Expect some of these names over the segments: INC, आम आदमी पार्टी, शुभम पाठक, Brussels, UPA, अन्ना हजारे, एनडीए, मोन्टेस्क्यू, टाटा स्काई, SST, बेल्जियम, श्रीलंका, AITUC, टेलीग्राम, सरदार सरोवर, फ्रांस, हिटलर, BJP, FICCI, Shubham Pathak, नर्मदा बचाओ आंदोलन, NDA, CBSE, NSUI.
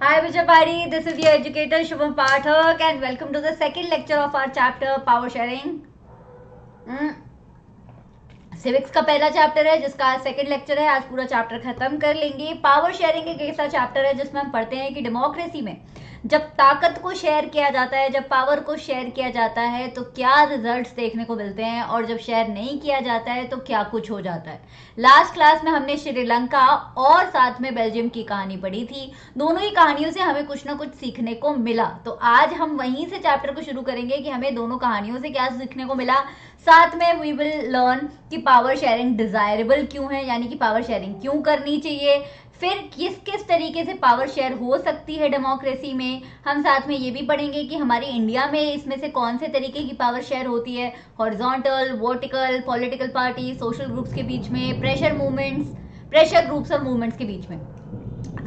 Hi everybody, this is your educator Shubham Pathak and welcome to the second lecture of our chapter Power Sharing. Civics का पहला chapter है जिसका आज second lecture है. आज पूरा चैप्टर खत्म कर लेंगे. पावर शेयरिंग एक ऐसा चैप्टर है जिसमें हम पढ़ते हैं कि डेमोक्रेसी में जब ताकत को शेयर किया जाता है, जब पावर को शेयर किया जाता है तो क्या रिजल्ट्स देखने को मिलते हैं और जब शेयर नहीं किया जाता है तो क्या कुछ हो जाता है. लास्ट क्लास में हमने श्रीलंका और साथ में बेल्जियम की कहानी पढ़ी थी. दोनों ही कहानियों से हमें कुछ ना कुछ सीखने को मिला. तो आज हम वहीं से चैप्टर को शुरू करेंगे कि हमें दोनों कहानियों से क्या सीखने को मिला. साथ में वी विल लर्न कि पावर शेयरिंग डिजायरेबल क्यों है, यानी कि पावर शेयरिंग क्यों करनी चाहिए, फिर किस किस तरीके से पावर शेयर हो सकती है डेमोक्रेसी में. हम साथ में ये भी पढ़ेंगे कि हमारे इंडिया में इसमें से कौन से तरीके की पावर शेयर होती है, horizontal, vertical, political party, social groups के बीच में, प्रेशर ग्रुप्स और मूवमेंट्स के बीच में.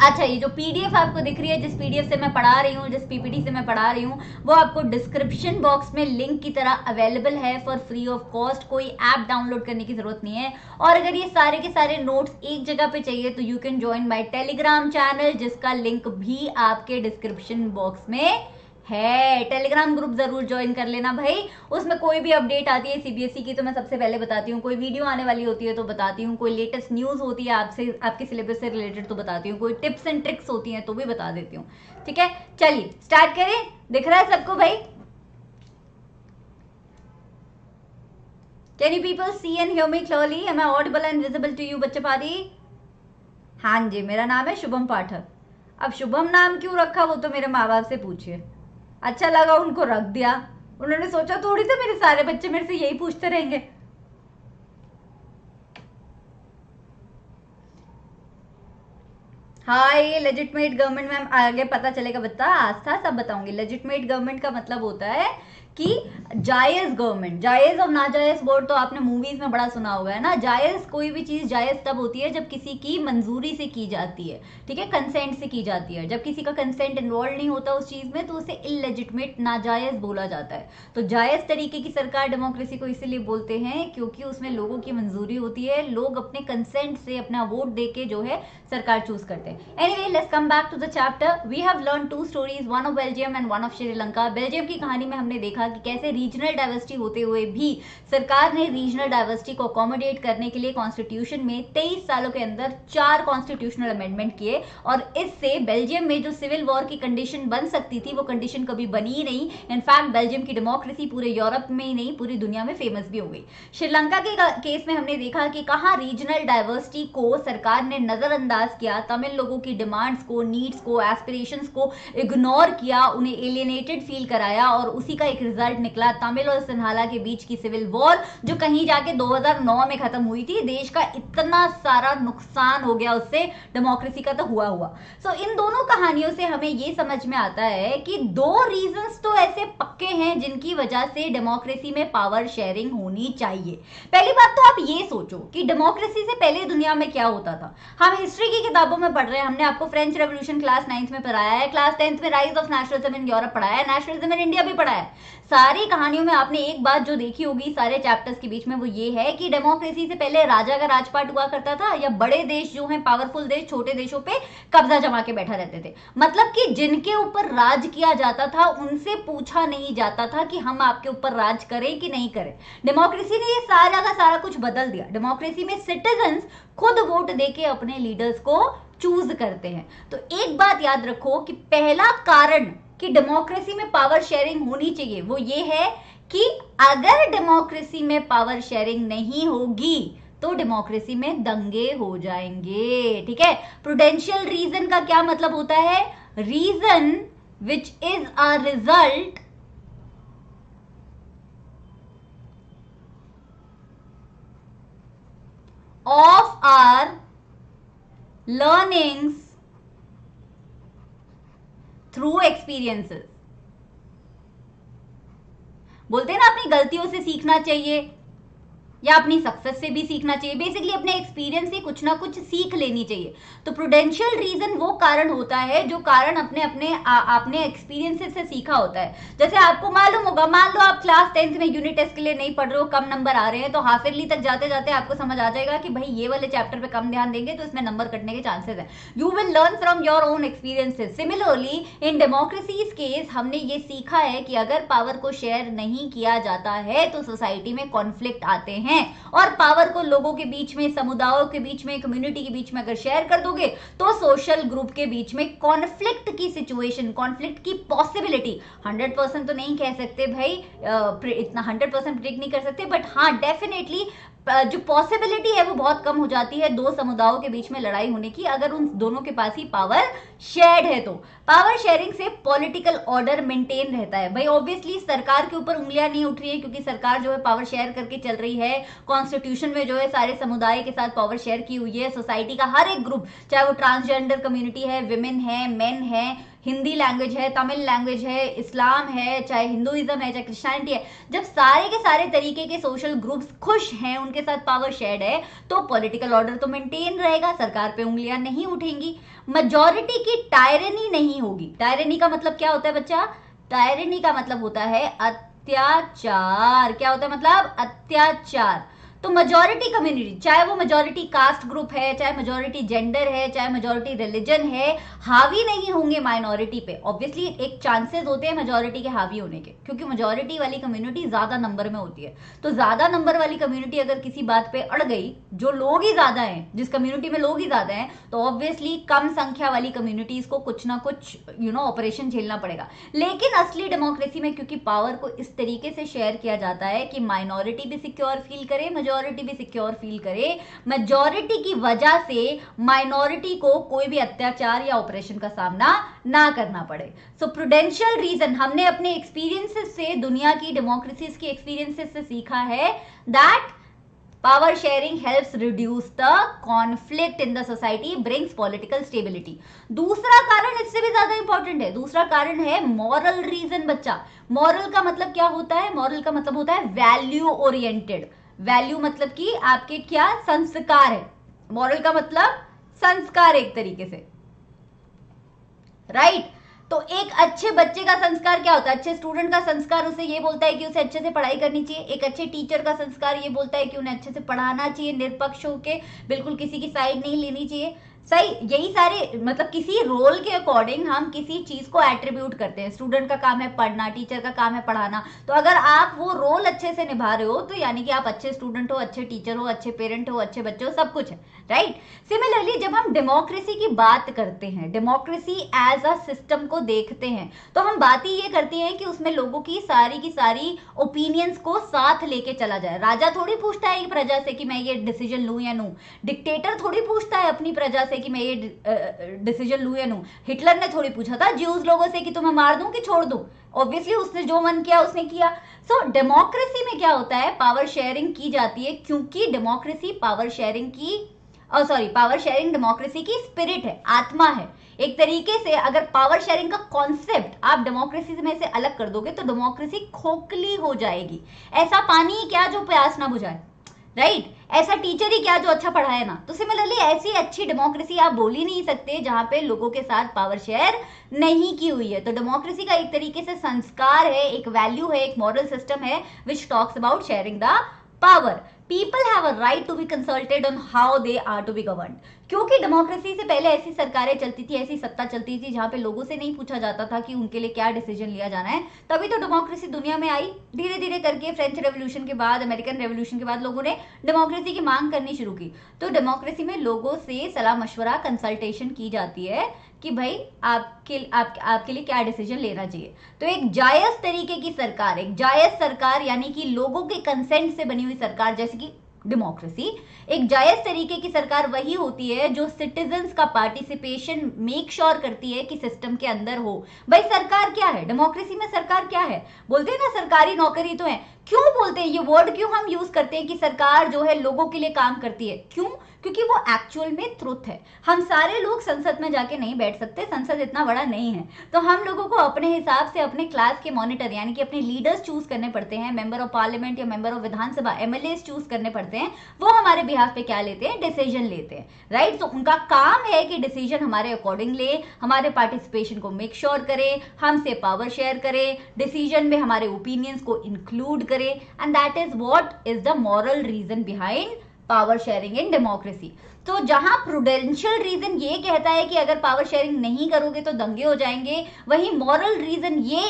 अच्छा, ये जो पीडीएफ आपको दिख रही है, जिस पीडीएफ से मैं पढ़ा रही हूँ, जिस पीपीटी से मैं पढ़ा रही हूँ, वो आपको डिस्क्रिप्शन बॉक्स में लिंक की तरह अवेलेबल है फॉर फ्री ऑफ कॉस्ट. कोई ऐप डाउनलोड करने की जरूरत नहीं है. और अगर ये सारे के सारे नोट्स एक जगह पे चाहिए तो you can join my टेलीग्राम channel, जिसका लिंक भी आपके डिस्क्रिप्शन बॉक्स में है. टेलीग्राम ग्रुप जरूर ज्वाइन कर लेना भाई. उसमें कोई भी अपडेट आती है सीबीएसई की तो मैं सबसे पहले बताती हूँ, कोई वीडियो आने वाली होती है तो बताती हूँ, कोई लेटेस्ट न्यूज होती है आपसे आपके सिलेबस से रिलेटेड तो बताती हूँ, कोई टिप्स एंड ट्रिक्स होती हैं तो भी बता देती हूँ. ठीक है, चलिए स्टार्ट करें. दिख रहा है सबको भाई? Can you people see and hear me clearly? Am I audible and visible to you बच्चे पादी? हाँ जी, मेरा नाम है शुभम पाठक. अब शुभम नाम क्यों रखा वो तो मेरे माँ बाप से पूछिए. अच्छा लगा उनको रख दिया. उन्होंने सोचा थोड़ी सा मेरे सारे बच्चे मेरे से यही पूछते रहेंगे. हाय लेजिटिमेट गवर्नमेंट मैम, आगे पता चलेगा बच्चा, आस्था सब बताऊंगी. लेजिटिमेट गवर्नमेंट का मतलब होता है कि जायज गवर्नमेंट. जायज और नाजायज बोर्ड तो आपने मूवीज में बड़ा सुना होगा, है ना. जायज कोई भी चीज जायज तब होती है जब किसी की मंजूरी से की जाती है, ठीक है, कंसेंट से की जाती है. जब किसी का कंसेंट इन्वॉल्व नहीं होता उस चीज में तो उसे इललेजिटिमेट, नाजायज बोला जाता है. तो जायज तरीके की सरकार डेमोक्रेसी को इसीलिए बोलते हैं क्योंकि उसमें लोगों की मंजूरी होती है, लोग अपने कंसेंट से अपना वोट दे के जो है सरकार चूज करते हैं. Anyway, let's come back to the chapter. We have learn two stories, one of बेल्जियम and one of श्रीलंका. बेल्जियम की कहानी में हमने देखा कि कैसे रीजनल डाइवर्सिटी होते हुए भी सरकार ने रीजनल डाइवर्सिटी को अकोमोडेट करने के लिए कॉन्स्टिट्यूशन में 23 सालों के अंदर 4 कॉन्स्टिट्यूशनल अमेंडमेंट किए. और इससे बेल्जियम में जो सिविल वॉर की कंडीशन बन सकती थी वो कंडीशन कभी बनी ही नहीं. इनफैक्ट बेल्जियम की डेमोक्रेसी पूरे यूरोप में ही नहीं पूरी दुनिया में फेमस भी हो गई. श्रीलंका के केस में हमने देखा कि कहां रीजनल डाइवर्सिटी को सरकार ने नजरअंदाज किया, तमिल लोगों की डिमांड्स को, नीड्स को, एस्पिरेशंस को इग्नोर किया, उन्हें एलियनेटेड फील कराया और उसी का एक रिजल्ट निकला तमिल और सिन्हाला के बीच की सिविल वॉर, जो कहीं जाके 2009 में खत्म हुई थी. देश का इतना सारा नुकसान हो गया उससे, डेमोक्रेसी का तो हुआ. सो इन दोनों कहानियों से हमें ये समझ में आता है कि दो रीजंस तो ऐसे पक्के हैं जिनकी वजह से डेमोक्रेसी में पावर शेयरिंग होनी चाहिए. पहली बात तो आप ये सोचो कि डेमोक्रेसी से पहले दुनिया में क्या होता था. हम हिस्ट्री की किताबों में पढ़ रहे हैं, हमने आपको फ्रेंच रेवोल्यूशन क्लास 9th में पढ़ाया है, क्लास 10th में rise of nationalism in Europe पढ़ाया है, नेशनलिज्म इन इंडिया भी पढ़ाया है. सारी कहानियों में आपने एक बात जो देखी होगी सारे चैप्टर्स के बीच में वो ये है कि डेमोक्रेसी से पहले राजा का राजपाट हुआ करता था, या बड़े देश जो हैं पावरफुल देश छोटे देशों पे कब्जा जमा के बैठा रहते थे. मतलब कि जिनके ऊपर राज किया जाता था उनसे पूछा नहीं जाता था कि हम आपके ऊपर राज करें कि नहीं करें. डेमोक्रेसी ने ये सारा का सारा कुछ बदल दिया. डेमोक्रेसी में सिटीजन्स खुद वोट देके अपने लीडर्स को चूज करते हैं. तो एक बात याद रखो कि पहला कारण कि डेमोक्रेसी में पावर शेयरिंग होनी चाहिए वो ये है कि अगर डेमोक्रेसी में पावर शेयरिंग नहीं होगी तो डेमोक्रेसी में दंगे हो जाएंगे. ठीक है, प्रूडेंशियल रीजन का क्या मतलब होता है? Reason which is a result of our learnings through experiences. बोलते हैं ना अपनी गलतियों से सीखना चाहिए, या अपनी सक्सेस से भी सीखना चाहिए, बेसिकली अपने एक्सपीरियंस से कुछ ना कुछ सीख लेनी चाहिए। तो प्रूडेंशियल रीजन वो कारण होता है जो कारण आपने एक्सपीरियंसेस से सीखा होता है। जैसे आपको मालूम होगा, मान लो आप क्लास 10th में यूनिट टेस्ट के लिए नहीं पढ़ रहे हो, कम नंबर आ रहे हैं, तो हाफिरली तक जाते जाते आपको समझ आ जाएगा कि भाई ये वाले चैप्टर पे कम ध्यान देंगे तो इसमें नंबर कटने के चांसेस है। You will learn from your own experiences. Similarly in democracies case हमने ये सीखा है कि अगर पावर को शेयर नहीं किया जाता है तो सोसाइटी में कॉन्फ्लिक्ट आते हैं, और पावर को लोगों के बीच में, समुदायों के बीच में, कम्युनिटी के बीच में अगर शेयर कर दोगे तो सोशल ग्रुप के बीच में कॉन्फ्लिक्ट की सिचुएशन, कॉन्फ्लिक्ट की पॉसिबिलिटी 100% तो नहीं कह सकते भाई, इतना 100% प्रेडिक्ट नहीं कर सकते, बट हाँ डेफिनेटली जो पॉसिबिलिटी है वो बहुत कम हो जाती है दो समुदायों के बीच में लड़ाई होने की, अगर उन दोनों के पास ही पावर शेयर्ड है। तो पावर शेयरिंग से पॉलिटिकल ऑर्डर मेंटेन रहता है। भाई ऑब्वियसली सरकार के ऊपर उंगलियां नहीं उठ रही है, क्योंकि सरकार जो है पावर शेयर करके चल रही है, कॉन्स्टिट्यूशन में जो है सारे समुदाय के साथ पावर शेयर की हुई है। सोसाइटी का हर एक ग्रुप, चाहे वो ट्रांसजेंडर कम्युनिटी है, विमेन है, मेन है, हिंदी लैंग्वेज है, तमिल लैंग्वेज है, इस्लाम है, चाहे हिंदुइज्म है, चाहे क्रिश्चियनिटी है, जब सारे के सारे तरीके के सोशल ग्रुप्स खुश हैं, उनके साथ पावर शेयर्ड है, तो पॉलिटिकल ऑर्डर तो मेंटेन रहेगा, सरकार पे उंगलियां नहीं उठेंगी, मेजॉरिटी की टायरनी नहीं होगी। टायरनी का मतलब क्या होता है बच्चा? टायरनी का मतलब होता है अत्याचार। क्या होता है मतलब? अत्याचार। तो मेजॉरिटी कम्युनिटी, चाहे वो मेजॉरिटी कास्ट ग्रुप है, चाहे मेजॉरिटी जेंडर है, चाहे मेजॉरिटी रिलीजन है, हावी नहीं होंगे माइनॉरिटी पे। ऑब्वियसली एक चांसेस होते हैं मेजॉरिटी के हावी होने के, क्योंकि मेजॉरिटी वाली कम्युनिटी ज्यादा नंबर में होती है। तो ज्यादा नंबर वाली कम्युनिटी अगर किसी बात पे अड़ गई, जो लोग ही ज्यादा है, जिस कम्युनिटी में लोग ही ज्यादा है, तो ऑब्वियसली कम संख्या वाली कम्युनिटीज को कुछ ना कुछ ऑपरेशन झेलना पड़ेगा। लेकिन असली डेमोक्रेसी में क्योंकि पावर को इस तरीके से शेयर किया जाता है कि माइनॉरिटी भी सिक्योर फील करे, मेजॉरिटी भी सिक्योर फील करे, मेजॉरिटी की वजह से माइनॉरिटी को कोई भी अत्याचार या ऑपरेशन का सामना ना करना पड़े। सो प्रूडेंशियल रीजन हमने अपने एक्सपीरियंसेस से, दुनिया की डेमोक्रेसीज की एक्सपीरियंसेस से सीखा है that power sharing helps reduce the conflict in the society, brings political stability. दूसरा कारण इससे भी ज्यादा इंपॉर्टेंट है, दूसरा कारण है मॉरल रीजन। बच्चा, मॉरल का मतलब क्या होता है? मॉरल का मतलब होता है वैल्यू ओरिएंटेड। वैल्यू मतलब कि आपके क्या संस्कार है, मॉरल का मतलब संस्कार एक तरीके से, राइट? तो एक अच्छे बच्चे का संस्कार क्या होता है? अच्छे स्टूडेंट का संस्कार उसे ये बोलता है कि उसे अच्छे से पढ़ाई करनी चाहिए। एक अच्छे टीचर का संस्कार ये बोलता है कि उन्हें अच्छे से पढ़ाना चाहिए, निरपक्ष होके, बिल्कुल किसी की साइड नहीं लेनी चाहिए, सही। यही सारे मतलब किसी रोल के अकॉर्डिंग हम किसी चीज को एट्रीब्यूट करते हैं। स्टूडेंट का काम है पढ़ना, टीचर का काम है पढ़ाना। तो अगर आप वो रोल अच्छे से निभा रहे हो तो यानी कि आप अच्छे स्टूडेंट हो, अच्छे टीचर हो, अच्छे पेरेंट हो, अच्छे बच्चे हो, सब कुछ है, राइट? सिमिलरली जब हम डेमोक्रेसी की बात करते हैं, डेमोक्रेसी एज अ सिस्टम को देखते हैं, तो हम बात ही ये करते हैं कि उसमें लोगों की सारी ओपिनियंस को साथ लेके चला जाए। राजा थोड़ी पूछता है प्रजा से कि मैं ये डिसीजन लूं या नहीं, डिक्टेटर थोड़ी पूछता है अपनी प्रजा कि मैं ये डिसीजन लूं या नहीं। हिटलर ने थोड़ी पूछा था ज्यूज लोगों से कि तुम्हें मार दूं कि छोड़ दूं, ऑब्वियसली उसने जो मन किया उसने किया। सो डेमोक्रेसी में क्या होता है? पावर शेयरिंग की जाती है, क्योंकि डेमोक्रेसी पावर शेयरिंग की पावर शेयरिंग डेमोक्रेसी की स्पिरिट है, आत्मा है एक तरीके से। अगर पावर शेयरिंग का कॉन्सेप्ट आप डेमोक्रेसी में से अलग कर दोगे तो डेमोक्रेसी खोखली हो जाएगी। ऐसा पानी क्या जो प्यास ना बुझाए, राइट? ऐसा टीचर ही क्या जो अच्छा पढ़ाए ना। तो सिमिलरली ऐसी अच्छी डेमोक्रेसी आप बोल ही नहीं सकते जहां पे लोगों के साथ पावर शेयर नहीं की हुई है। तो डेमोक्रेसी का एक तरीके से संस्कार है, एक वैल्यू है, एक मॉरल सिस्टम है which talks about sharing the power. People have a right to be consulted on how they are to be governed. क्योंकि डेमोक्रेसी से पहले ऐसी सरकारें चलती थी, ऐसी सत्ता चलती थी जहां पे लोगों से नहीं पूछा जाता था कि उनके लिए क्या डिसीजन लिया जाना है। तभी तो डेमोक्रेसी दुनिया में आई। धीरे धीरे करके फ्रेंच रेवोल्यूशन के बाद, अमेरिकन रेवोल्यूशन के बाद लोगों ने डेमोक्रेसी की मांग करनी शुरू की। तो डेमोक्रेसी में लोगों से सलाह मशवरा, कंसल्टेशन की जाती है कि भाई आपके लिए क्या डिसीजन लेना चाहिए। तो एक जायज तरीके की सरकार, एक जायज सरकार यानी कि लोगों के कंसेंट से बनी हुई सरकार, जैसे कि डेमोक्रेसी, एक जायज तरीके की सरकार वही होती है जो सिटीजन्स का पार्टिसिपेशन मेक श्योर करती है कि सिस्टम के अंदर हो। भाई सरकार क्या है? डेमोक्रेसी में सरकार क्या है? बोलते हैं ना सरकारी नौकरी तो है। क्यों बोलते हैं ये वर्ड? क्यों हम यूज करते हैं कि सरकार जो है लोगों के लिए काम करती है? क्यों? क्योंकि वो एक्चुअल में ट्रुथ है। हम सारे लोग संसद में जाके नहीं बैठ सकते, संसद इतना बड़ा नहीं है, तो हम लोगों को अपने हिसाब से अपने क्लास के मॉनिटर यानी कि अपने लीडर्स चूज करने पड़ते हैं, मेंबर ऑफ पार्लियामेंट या member of Vidhan Sabha MLA choose करने पड़ते हैं। वो हमारे बिहाफ पे क्या लेते हैं, डिसीजन लेते हैं, राइट। तो उनका काम है कि डिसीजन हमारे अकॉर्डिंग ले, हमारे पार्टिसिपेशन को मेक श्योर करे, हमसे पावर शेयर करे, डिसीजन में हमारे ओपिनियंस को इंक्लूड करे, and that is what is the moral reason behind power sharing in democracy. तो जहां प्रूडेंशियल रीजन ये कहता है कि अगर पावर शेयरिंग नहीं करोगे तो दंगे हो जाएंगे, वहीं मॉरल रीजन ये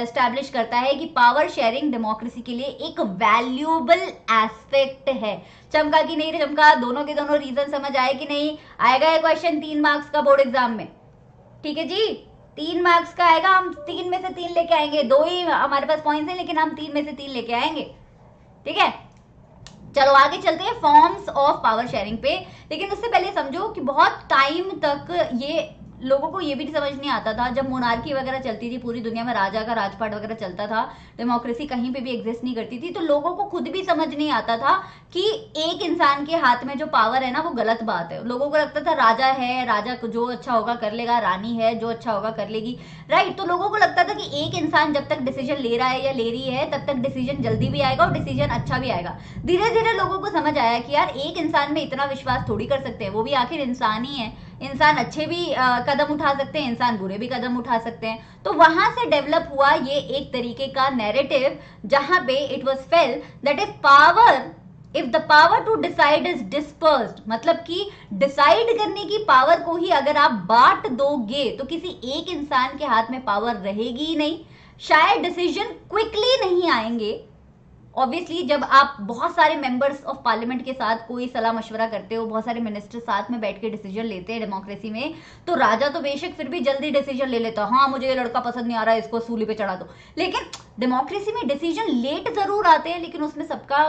एस्टैब्लिश करता है कि पावर शेयरिंग डेमोक्रेसी के लिए एक वैल्यूएबल एस्पेक्ट है। चमका कि नहीं चमका, दोनों के दोनों रीजन समझ आए कि नहीं? आएगा ये क्वेश्चन 3 मार्क्स का बोर्ड एग्जाम में, ठीक है जी, 3 मार्क्स का आएगा। हम 3 में से 3 लेके आएंगे, 2 ही हमारे पास पॉइंट्स हैं लेकिन हम 3 में से 3 लेके आएंगे, ठीक है। चलो आगे चलते हैं फॉर्म्स ऑफ पावर शेयरिंग पे, लेकिन उससे पहले समझो कि बहुत टाइम तक ये लोगों को ये भी समझ नहीं आता था, जब मोनार्की वगैरह चलती थी पूरी दुनिया में, राजा का राजपाट वगैरह चलता था, डेमोक्रेसी कहीं पे भी एग्जिस्ट नहीं करती थी, तो लोगों को खुद भी समझ नहीं आता था कि एक इंसान के हाथ में जो पावर है ना वो गलत बात है। लोगों को लगता था राजा है, राजा जो अच्छा होगा कर लेगा, रानी है जो अच्छा होगा कर लेगी, राइट। तो लोगों को लगता था कि एक इंसान जब तक डिसीजन ले रहा है या ले रही है तब तक डिसीजन जल्दी भी आएगा और डिसीजन अच्छा भी आएगा। धीरे धीरे लोगों को समझ आया कि यार एक इंसान में इतना विश्वास थोड़ी कर सकते हैं, वो भी आखिर इंसान ही है, इंसान अच्छे भी कदम उठा सकते हैं, इंसान बुरे भी कदम उठा सकते हैं। तो वहां से डेवलप हुआ ये एक तरीके का नैरेटिव जहां पे it was fail that if the power to decide is dispersed, मतलब कि डिसाइड करने की पावर को ही अगर आप बांट दोगे तो किसी एक इंसान के हाथ में पावर रहेगी ही नहीं, शायद डिसीजन क्विकली नहीं आएंगे। ऑब्वियसली जब आप बहुत सारे मेंबर्स ऑफ पार्लियामेंट के साथ कोई सलाह मशवरा करते हो, बहुत सारे मिनिस्टर साथ में बैठ के डिसीजन लेते हैं डेमोक्रेसी में, तो राजा तो बेशक फिर भी जल्दी डिसीजन ले लेता, हाँ मुझे ये लड़का पसंद नहीं आ रहा है, इसको सूली पे चढ़ा दो। लेकिन डेमोक्रेसी में डिसीजन लेट जरूर आते हैं लेकिन उसमें सबका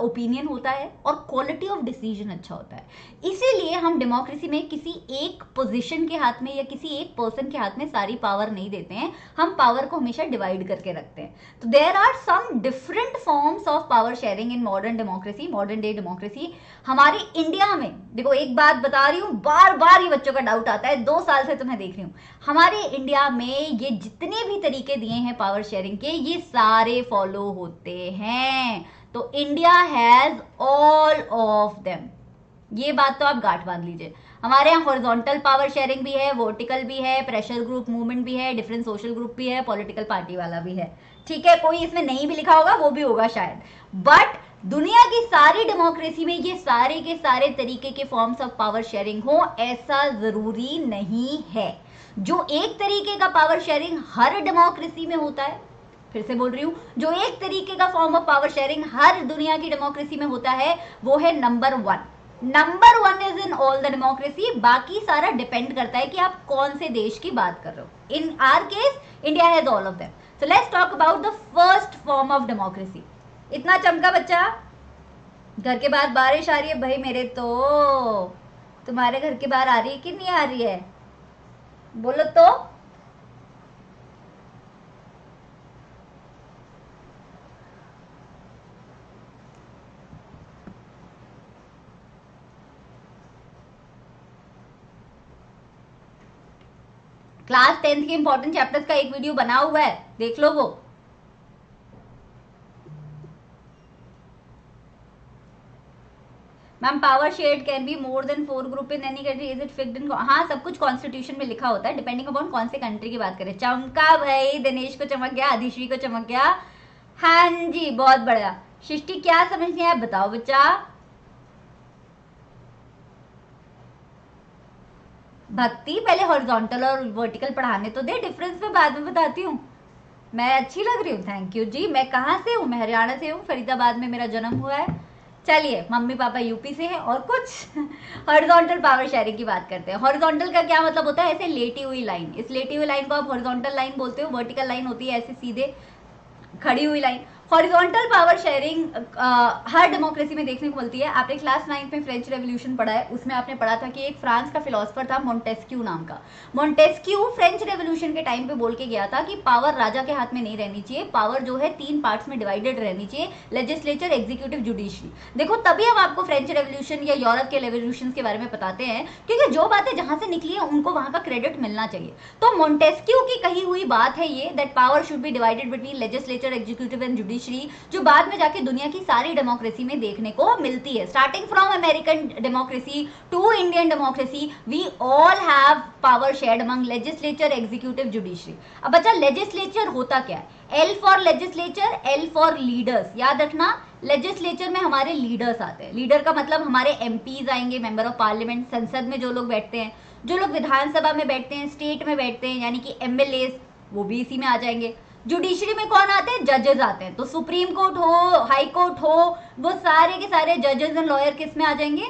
ओपिनियन होता है और क्वालिटी ऑफ डिसीजन अच्छा होता है। इसीलिए हम डेमोक्रेसी में किसी एक पोजीशन के हाथ में या किसी एक पर्सन के हाथ में सारी पावर नहीं देते हैं, हम पावर को हमेशा डिवाइड करके रखते हैं। तो there are some different forms of power sharing in modern democracy, modern day democracy. हमारे इंडिया में देखो, एक बात बता रही हूँ, बार बार ही बच्चों का डाउट आता है, 2 साल से तो मैं देख रही हूँ, हमारे इंडिया में ये जितने भी तरीके दिए हैं पावर शेयरिंग के ये सारे फॉलो होते हैं। तो India has all of them, ये बात तो आप गांठ बांध लीजिए। हमारे यहाँ हॉरिजॉन्टल पावर शेयरिंग भी है, वर्टिकल भी है, प्रेशर ग्रुप मूवमेंट भी है, डिफरेंट सोशल ग्रुप भी है, पॉलिटिकल पार्टी वाला भी है, ठीक है। कोई इसमें नहीं भी लिखा होगा, वो भी होगा शायद, बट दुनिया की सारी डेमोक्रेसी में ये सारे के सारे तरीके के फॉर्म्स ऑफ पावर शेयरिंग हो ऐसा जरूरी नहीं है। जो एक तरीके का पावर शेयरिंग हर डेमोक्रेसी में होता है, फिर से बोल रही हूँ, जो एक तरीके का फॉर्म ऑफ पावर शेयरिंग हर दुनिया की डेमोक्रेसी में होता है वो है number 1। Number 1 is in all the democracy, बाकी सारा डिपेंड करता है कि आप कौन से देश की बात कर रहे हो। In our case India has all of them. So let's talk about the first form of democracy. इतना चमका बच्चा? घर के बाहर बारिश आ रही है भाई मेरे, तो तुम्हारे घर के बाहर आ रही है कि नहीं आ रही है? बोलो तो। क्लास 10th के इंपॉर्टेंट चैप्टर्स का एक वीडियो बना हुआ है, देख लो वो। Ma'am power shared can be more than 4 group in any country, is it fixed in? हाँ, सब कुछ कॉन्स्टिट्यूशन में लिखा होता है, डिपेंडिंग अपॉन कौन से कंट्री की बात करें। चमका भाई, दिनेश को चमक गया, आदिश्री को चमक गया, हाँ जी बहुत बढ़िया। सृष्टि क्या समझ नहीं आया बताओ बच्चा? भक्ति पहले हॉरिजॉन्टल और वर्टिकल पढ़ाने तो दे, डिफरेंस में बाद में बताती हूँ। मैं अच्छी लग रही हूँ, थैंक यू जी। मैं कहाँ से हूँ? मैं हरियाणा से हूँ, फरीदाबाद में मेरा जन्म हुआ है। चलिए, मम्मी पापा यूपी से हैं और कुछ। हॉरिजॉन्टल पावर शेयरिंग की बात करते हैं। हॉरिजॉन्टल का क्या मतलब होता है? ऐसे लेटी हुई लाइन, इस लेटी हुई लाइन को आप हॉरिजॉन्टल लाइन बोलते हो। वर्टिकल लाइन होती है ऐसे सीधे खड़ी हुई लाइन। हॉरिजॉन्टल पावर शेयरिंग हर डेमोक्रेसी में देखने को मिलती है। आपने क्लास 9th में फ्रेंच रेवोल्यूशन पढ़ा है, उसमें आपने पढ़ा था कि एक फ्रांस का फिलोसफर था मोन्टेस्क्यू नाम का। मोन्टेस्क्यू फ्रेंच रेवोल्यूशन के टाइम पे बोल के गया था कि पावर राजा के हाथ में नहीं रहनी चाहिए, पावर जो है 3 पार्ट्स में डिवाइडेड रहनी चाहिए, लेजिस्लेचर, एग्जीक्यूटिव, जुडिशरी। देखो तभी हम आपको फ्रेंच रेवोल्यूशन या यूरोप के रेवोल्यूशन के बारे में बताते हैं क्योंकि जो बातें जहां से निकली है उनको वहां का क्रेडिट मिलना चाहिए। तो मोन्टेस्क्यू की कही हुई बात है ये, that power should be divided between legislature, executive and judiciary, जो बाद में जाके दुनिया की सारी डेमोक्रेसी में देखने को मिलती है। Starting from American democracy to Indian democracy, we all have power shared among legislature, executive, judiciary. अब बच्चा लेजिस्लेचर होता क्या है? L for legislature, L for leaders. याद रखना लेजिस्लेचर में हमारे लीडर्स आते हैं। लीडर का मतलब हमारे एमपीज आएंगे, मेंबर ऑफ पार्लियामेंट, संसद में जो लोग बैठते हैं, जो लोग विधानसभा में बैठते हैं, स्टेट में बैठते हैं, यानी कि एमएलए, वो भी इसी में आ जाएंगे। जुडिशरी में कौन आते हैं? जजेस आते हैं। तो सुप्रीम कोर्ट हो, हाई कोर्ट हो, वो सारे के सारे जजेस एंड लॉयर किस में आ जाएंगे?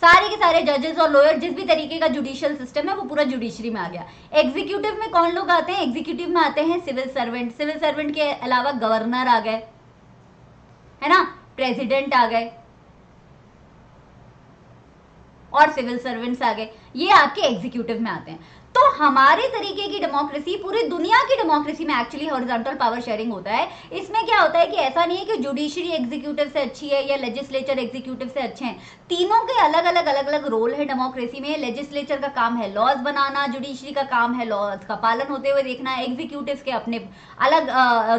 सारे के सारे जजेस और लॉयर। जिस भी तरीके का जुडिशियल सिस्टम है वो पूरा जुडिशरी में आ गया। एग्जीक्यूटिव में कौन लोग आते हैं? एग्जीक्यूटिव में आते हैं सिविल सर्वेंट, सिविल सर्वेंट के अलावा गवर्नर आ गए, है ना, प्रेसिडेंट आ गए और सिविल सर्वेंट्स आ गए, ये आपके एग्जीक्यूटिव में आते हैं। तो हमारे तरीके की डेमोक्रेसी, पूरी दुनिया की डेमोक्रेसी में एक्चुअली हॉरिजॉन्टल पावर शेयरिंग होता है। इसमें क्या होता है कि ऐसा नहीं है कि जुडिशरी एग्जीक्यूटिव से अच्छी है या लेजिस्लेचर एग्जीक्यूटिव से अच्छे हैं, तीनों के अलग अलग रोल है डेमोक्रेसी में। लेजिस्लेचर का काम है लॉज बनाना, जुडिशरी का काम है लॉज का पालन होते हुए देखना, एग्जीक्यूटिव के अपने अलग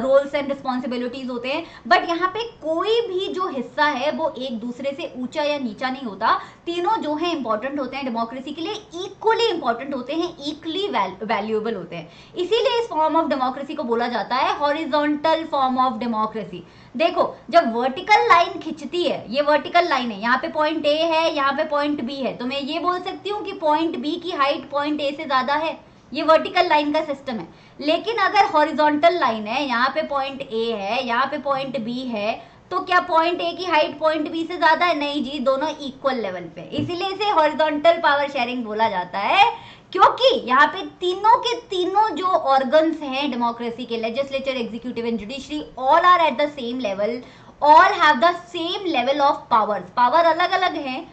रोल्स एंड रिस्पॉन्सिबिलिटीज होते हैं। बट यहाँ पे कोई भी जो हिस्सा है वो एक दूसरे से ऊंचा या नीचा नहीं होता, तीनों जो है इंपॉर्टेंट होते हैं डेमोक्रेसी के लिए, इक्वली इंपॉर्टेंट होते हैं, इक्वली वैल्यूएबल होते हैं। इसीलिए इस फॉर्म ऑफ डेमोक्रेसी को बोला जाता है हॉरिजॉन्टल फॉर्म ऑफ डेमोक्रेसी। देखो जब वर्टिकल लाइन खिंचती है, ये वर्टिकल लाइन है, यहाँ पे पॉइंट ए है, यहाँ पे पॉइंट बी है, तो मैं ये बोल सकती हूँ कि पॉइंट बी की हाइट पॉइंट ए से ज्यादा है, ये वर्टिकल लाइन का सिस्टम है। लेकिन अगर हॉरिजॉन्टल लाइन है, यहाँ पे पॉइंट ए है, यहाँ पे पॉइंट बी है, तो क्या पॉइंट ए की हाइट पॉइंट बी से ज्यादा है? नहीं जी, दोनों इक्वल लेवल पे। इसीलिए इसे हॉरिजॉन्टल पावर शेयरिंग बोला जाता है क्योंकि यहाँ पे तीनों के तीनों जो ऑर्गन्स हैं डेमोक्रेसी के, legislature, executive and judiciary, all are at the same level, all have the same level of powers. Power अलग अलग हैं,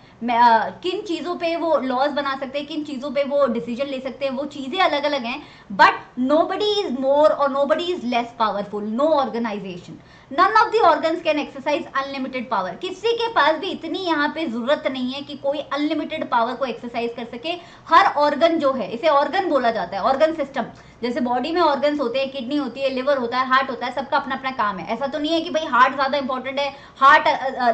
किन चीज़ों पे वो लॉज बना सकते हैं, किन चीज़ों पे वो डिसीजन ले सकते हैं, वो चीज़ें अलग अलग हैं। बट नोबडी इज मोर और nobody is less powerful, no organisation, none of the organs can exercise unlimited power. किसी के पास भी इतनी यहाँ पे जरूरत नहीं है कि कोई अनलिमिटेड पावर को एक्सरसाइज कर सके। हर ऑर्गन जो है, इसे ऑर्गन बोला जाता है, ऑर्गन सिस्टम। जैसे बॉडी में ऑर्गन्स होते हैं, किडनी होती है, लिवर होता है, हार्ट होता है, सबका अपना अपना काम है। ऐसा तो नहीं है कि भाई हार्ट ज़्यादा इंपॉर्टेंट है, हार्ट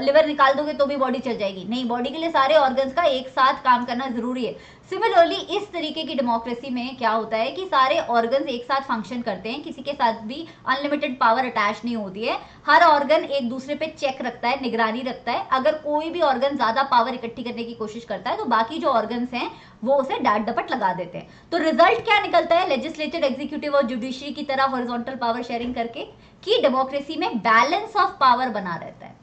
लिवर निकाल दोगे तो भी बॉडी चल जाएगी, नहीं, बॉडी के लिए सारे ऑर्गन्स का एक साथ काम करना जरूरी है। सिमिलरली इस तरीके की डेमोक्रेसी में क्या होता है कि सारे ऑर्गन्स एक साथ फंक्शन करते हैं, किसी के साथ भी अनलिमिटेड पावर अटैच नहीं होती है। हर ऑर्गन एक दूसरे पे चेक रखता है, निगरानी रखता है। अगर कोई भी ऑर्गन ज्यादा पावर इकट्ठी करने की कोशिश करता है तो बाकी जो ऑर्गन्स हैं वो उसे डांट डपट लगा देते हैं। तो रिजल्ट क्या निकलता है लेजिस्लेचर, एग्जीक्यूटिव और जुडिशरी की तरह हॉरिजॉन्टल पावर शेयरिंग करके, कि डेमोक्रेसी में बैलेंस ऑफ पावर बना रहता है।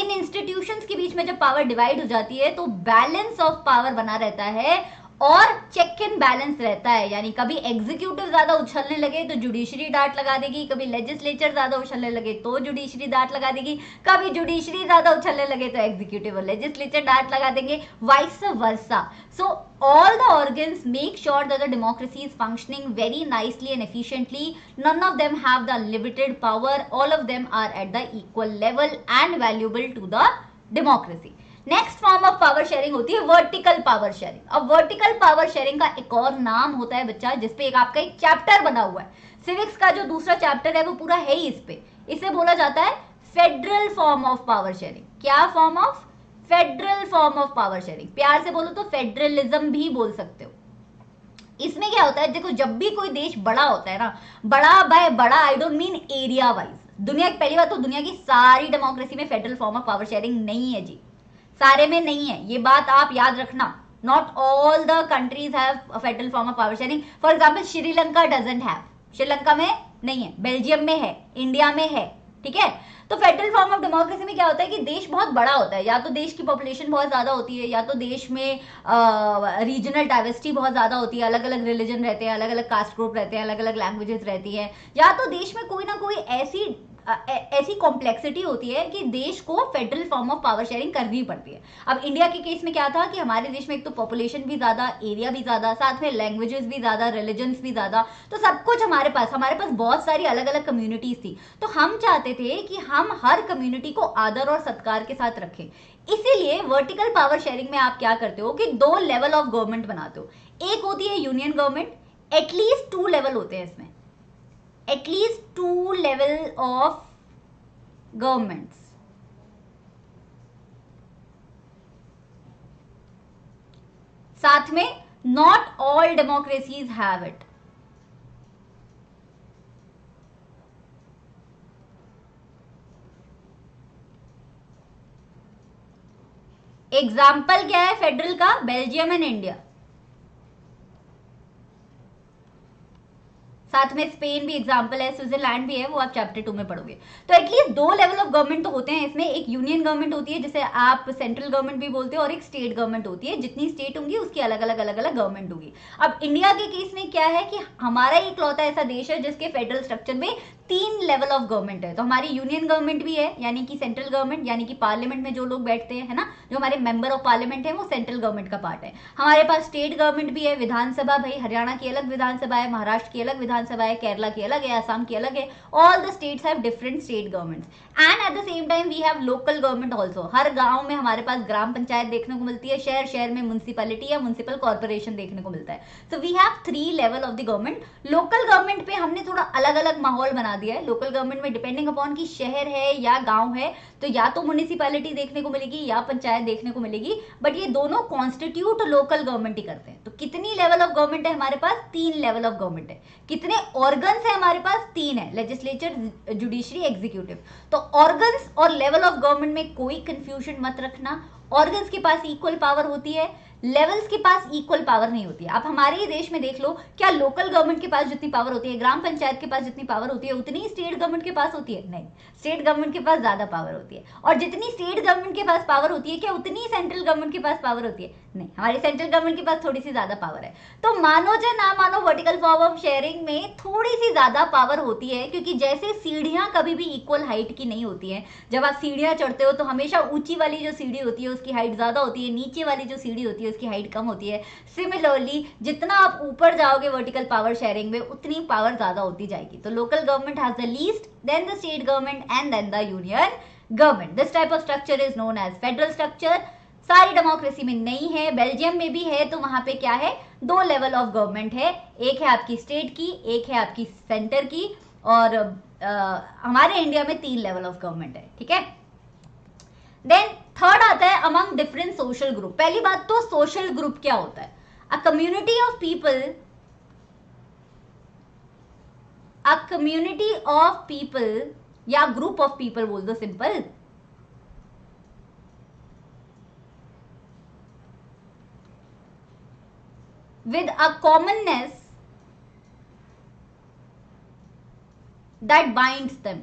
इन इंस्टीट्यूशंस के बीच में जब पावर डिवाइड हो जाती है तो बैलेंस ऑफ पावर बना रहता है और चेक एंड बैलेंस रहता है, यानी कभी एग्जीक्यूटिव ज्यादा उछलने लगे तो जुडिशरी डांट लगा देगी, कभी लेजिस्लेचर ज्यादा उछलने लगे तो जुडिशरी डांट लगा देगी, कभी जुडिशरी ज्यादा उछलने लगे तो एग्जीक्यूटिव और लेजिस्लेचर डांट लगा देंगे, vice versa. So all the organs make sure that the democracy is functioning very nicely and efficiently. None of them have the unlimited power. All of them are at the equal level and valuable to the democracy. Next form of power sharing होती है vertical power sharing. अब vertical power sharing का एक और नाम होता है बच्चा, जिसपे एक आपका एक चैप्टर बना हुआ है, सिविक्स का जो दूसरा चैप्टर है वो पूरा है ही इस पे। इसे बोला जाता है federal form of power sharing. क्या form of? Federal form of power sharing. प्यार से बोलो तो फेडरलिज्म भी बोल सकते हो। इसमें क्या होता है, देखो जब भी कोई देश बड़ा होता है ना, बड़ा बाय बड़ा I don't mean area wise. दुनिया की पहली बात तो दुनिया की सारी डेमोक्रेसी में federal form of power sharing नहीं है जी, सारे में नहीं है, ये बात आप याद रखना। Not all the countries have federal form of power sharing. For example श्रीलंका doesn't have, श्रीलंका में नहीं है, बेल्जियम में है, इंडिया में है, ठीक है। तो फेडरल फॉर्म ऑफ डेमोक्रेसी में क्या होता है कि देश बहुत बड़ा होता है, या तो देश की पॉपुलेशन बहुत ज्यादा होती है, या तो देश में रीजनल डाइवर्सिटी बहुत ज्यादा होती है, अलग अलग रिलीजन रहते हैं, अलग अलग कास्ट ग्रुप रहते हैं, अलग अलग लैंग्वेजेस रहती है, या तो देश में कोई ना कोई ऐसी कॉम्प्लेक्सिटी होती है कि देश को federal form of power sharing करनी पड़ती है। अब इंडिया के केस में क्या था कि हमारे देश में एक तो पॉपुलेशन भी ज़्यादा, एरिया भी ज़्यादा, साथ में लैंग्वेजेस भी ज़्यादा, रिलीजन्स भी ज़्यादा, तो सब कुछ हमारे पास बहुत सारी अलग अलग कम्युनिटीज़ थी। तो हम चाहते थे कि हम हर कम्युनिटी को आदर और सत्कार के साथ रखें, इसीलिए वर्टिकल पावर शेयरिंग में आप क्या करते हो कि दो लेवल ऑफ गवर्नमेंट बनाते हो। एक होती है union government, at least two level होते हैं इसमें, at least two level of governments. साथ में not all democracies have it, example क्या है फेडरल का, बेल्जियम एंड इंडिया, साथ में स्पेन भी एग्जाम्पल है, स्विट्जरलैंड भी है, वो आप चैप्टर 2 में पढ़ोगे। तो एटलीस्ट दो लेवल ऑफ गवर्नमेंट तो होते हैं इसमें, एक यूनियन गवर्नमेंट होती है जिसे आप सेंट्रल गवर्नमेंट भी बोलते हो, और एक स्टेट गवर्नमेंट होती है, जितनी स्टेट होंगी उसकी अलग अलग गवर्नमेंट होगी। अब इंडिया के केस में क्या है कि हमारा एक लौता ऐसा देश है जिसके फेडरल स्ट्रक्चर में 3 लेवल ऑफ गवर्नमेंट है। तो हमारी यूनियन गवर्नमेंट भी है, यानी कि सेंट्रल गवर्नमेंट, यानी कि पार्लियामेंट में जो लोग बैठते हैं, है ना, जो हमारे मेंबर ऑफ पार्लियामेंट है वो सेंट्रल गवर्नमेंट का पार्ट है। हमारे पास स्टेट गवर्नमेंट भी है, विधानसभा, भाई हरियाणा की अलग विधानसभा है, महाराष्ट्र की अलग विधानसभा है, केरला की अलग है, असम की अलग है। All the states have different state governments, and at the same time we have local government also. हर गाँव में हमारे पास ग्राम पंचायत देखने को मिलती है, शहर में म्युनिसिपैलिटी या म्युनिसिपल कॉर्पोरेशन देखने को मिलता है। So we have 3 level of the government. Local government पे हमने थोड़ा अलग अलग माहौल बना दिया है। लोकल गवर्नमेंट में डिपेंडिंग अपॉन कि शहर है या गांव है, तो या तो म्युनिसिपैलिटी देखने को मिलेगी या पंचायत देखने को मिलेगी, बट ये दोनों कॉन्स्टिट्यूट लोकल गवर्नमेंट ही करते हैं। तो कितनी लेवल ऑफ गवर्नमेंट है हमारे पास? 3 लेवल ऑफ गवर्नमेंट है। कितने ऑर्गन्स है हमारे पास? 3 है, लेजिस्लेचर, जुडिशरी, एग्जीक्यूटिव। तो ऑर्गन्स और लेवल ऑफ गवर्नमेंट में कोई कंफ्यूजन मत रखना। ऑर्गन्स के पास इक्वल पावर होती है, लेवल्स के पास इक्वल पावर नहीं होती है। आप हमारे ही देश में देख लो, क्या लोकल गवर्नमेंट के पास जितनी पावर होती है, ग्राम पंचायत के पास जितनी पावर होती है, उतनी स्टेट गवर्नमेंट के पास होती है? नहीं, स्टेट गवर्नमेंट के पास ज्यादा पावर होती है। और जितनी स्टेट गवर्नमेंट के पास पावर होती है, क्या उतनी सेंट्रल गवर्नमेंट के पास पावर होती है? नहीं, हमारी सेंट्रल गवर्नमेंट के पास थोड़ी सी ज्यादा पावर है। तो मानो या ना मानो, वर्टिकल फॉर्म ऑफ शेयरिंग में थोड़ी सी ज्यादा पावर होती है, क्योंकि जैसे सीढ़ियां कभी भी इक्वल हाइट की नहीं होती है। जब आप सीढ़ियां चढ़ते हो तो हमेशा ऊंची वाली जो सीढ़ी होती है उसकी हाइट ज्यादा होती है, नीचे वाली जो सीढ़ी होती है उसकी हाइट कम होती है। सिमिलरली जितना आप ऊपर जाओगे वर्टिकल पावर शेयरिंग में, उतनी पावर ज्यादा होती जाएगी। तो local government has the least, then the state government, and then the union government. This type of structure is known as federal structure. सारी डेमोक्रेसी में नहीं है, बेल्जियम में भी है। तो वहां पे क्या है, 2 लेवल ऑफ गवर्नमेंट है, एक है आपकी स्टेट की, एक है आपकी सेंटर की, और हमारे इंडिया में 3 लेवल ऑफ गवर्नमेंट है, ठीक है। देन थर्ड आता है अमंग डिफरेंट सोशल ग्रुप। पहली बात तो सोशल ग्रुप क्या होता है? अ कम्युनिटी ऑफ पीपल या ग्रुप ऑफ पीपल बोल दो simple, with a commonness that binds them.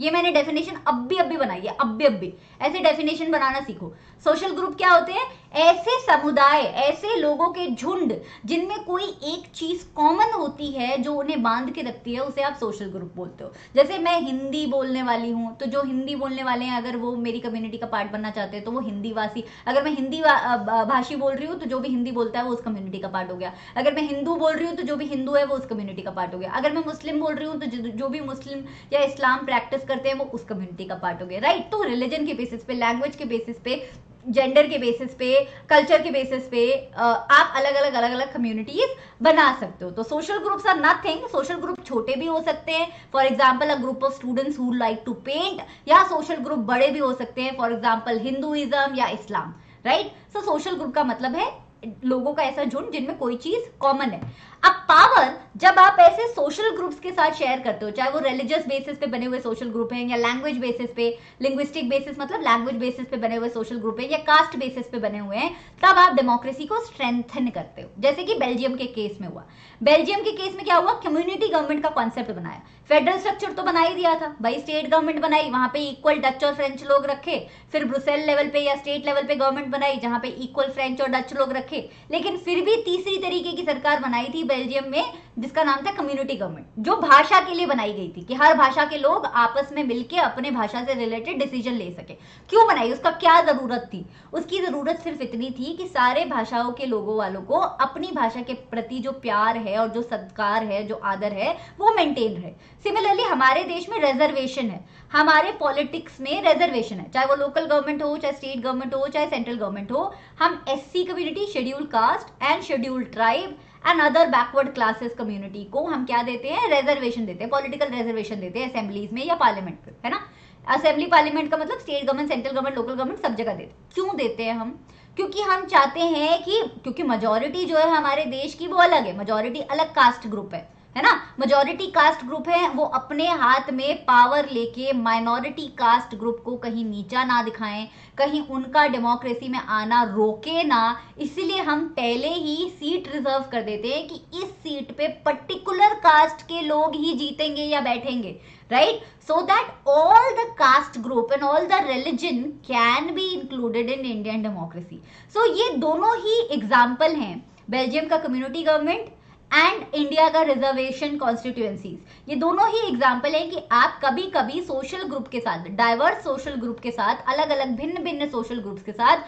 ये मैंने डेफिनेशन अभी बनाई है, अभी ऐसे डेफिनेशन बनाना सीखो। सोशल ग्रुप क्या होते हैं? ऐसे समुदाय, ऐसे लोगों के झुंड जिनमें कोई एक चीज कॉमन होती है जो उन्हें बांध के रखती है, उसे आप सोशल ग्रुप बोलते हो। जैसे मैं हिंदी बोलने वाली हूँ, तो जो हिंदी बोलने वाले हैं अगर वो मेरी कम्युनिटी का पार्ट बनना चाहते हैं तो वो हिंदी वासी। अगर मैं हिंदी भाषी बोल रही हूँ तो जो भी हिंदी बोलता है वो उस कम्युनिटी का पार्ट हो गया। अगर मैं हिंदू बोल रही हूँ तो जो भी हिंदू है वो उस कम्युनिटी का पार्ट हो गया। अगर मैं मुस्लिम बोल रही हूँ तो जो भी मुस्लिम या इस्लाम प्रैक्टिस करते हैं वो उस कम्युनिटी का पार्ट हो गया, राइट। तो रिलीजन के बेसिस पे, लैंग्वेज के बेसिस पे, जेंडर के बेसिस पे, कल्चर के बेसिस पे आप अलग अलग कम्युनिटीज बना सकते हो। तो social groups are nothing. Social group छोटे भी हो सकते हैं, for example a group of students who like to paint, या सोशल ग्रुप बड़े भी हो सकते हैं, फॉर एग्जांपल हिंदुइज्म या इस्लाम, राइट। सो सोशल ग्रुप का मतलब है लोगों का ऐसा झुंड जिनमें कोई चीज कॉमन है। अब पावर जब आप ऐसे सोशल ग्रुप्स के साथ शेयर करते हो, चाहे वो रिलीजियस बेसिस पे बने हुए सोशल ग्रुप हैं या लैंग्वेज बेसिस पे, लिंग्विस्टिक बेसिस मतलब लैंग्वेज बेसिस पे बने हुए सोशल ग्रुप है या कास्ट बेसिस पे बने हुए हैं, तब आप डेमोक्रेसी को स्ट्रेंथन करते हो। जैसे कि बेल्जियम के केस में हुआ। बेल्जियम के केस में क्या हुआ, कम्युनिटी गवर्नमेंट का कॉन्सेप्ट बनाया। फेडरल स्ट्रक्चर तो बना ही दिया था भाई, स्टेट गवर्नमेंट बनाई, वहां पे इक्वल डच और फ्रेंच लोग रखे। फिर ब्रुसेल लेवल पे या स्टेट लेवल पे गवर्नमेंट बनाई जहां पे इक्वल फ्रेंच और डच लोग रखे। लेकिन फिर भी तीसरी तरीके की सरकार बनाई थी बेल्जियम में जिसका नाम था कम्युनिटी गवर्नमेंट, जो भाषा के लिए बनाई गई थी कि हर भाषा के लोग आपस में मिलके अपने भाषा से रिलेटेड डिसीजन ले सके। क्यों बनाई, उसका क्या जरूरत थी? उसकी जरूरत सिर्फ इतनी थी कि सारे भाषाओं के लोगों वालों को अपनी भाषा के प्रति जो प्यार है और जो सत्कार है, जो आदर है, वो मेंटेन रहे। सिमिलरली हमारे देश में रिजर्वेशन है, हमारे पॉलिटिक्स में रिजर्वेशन है, चाहे वो लोकल गवर्नमेंट हो, चाहे स्टेट गवर्नमेंट हो, चाहे सेंट्रल गवर्नमेंट हो। हम SC community, schedule caste and schedule tribe and other backward classes community को हम क्या देते हैं, रिजर्वेशन देते हैं, पॉलिटिकल रिजर्वेशन देते हैं असेंबलीज में या पार्लियामेंट में, है ना। असेंबली पार्लियामेंट का मतलब state government, central government, local government, सब जगह देते हैं। क्यों देते हैं हम? क्योंकि हम चाहते हैं कि, क्योंकि मेजॉरिटी जो है हमारे देश की वो अलग है, मेजॉरिटी अलग कास्ट ग्रुप है ना। मेजॉरिटी कास्ट ग्रुप है वो अपने हाथ में पावर लेके माइनॉरिटी कास्ट ग्रुप को कहीं नीचा ना दिखाएं, कहीं उनका डेमोक्रेसी में आना रोके ना, इसलिए हम पहले ही सीट रिजर्व कर देते हैं कि इस सीट पे पर्टिकुलर कास्ट के लोग ही जीतेंगे या बैठेंगे, right, so that all the caste group and all the religion can be included in Indian democracy. सो ये दोनों ही एग्जाम्पल हैं, बेल्जियम का कम्युनिटी गवर्नमेंट एंड इंडिया का रिजर्वेशन कॉन्स्टिट्यूएंसीज। ये दोनों ही एग्जाम्पल है कि आप कभी कभी सोशल ग्रुप के साथ, डाइवर्स सोशल ग्रुप के साथ, अलग अलग भिन्न भिन्न सोशल ग्रुप्स के साथ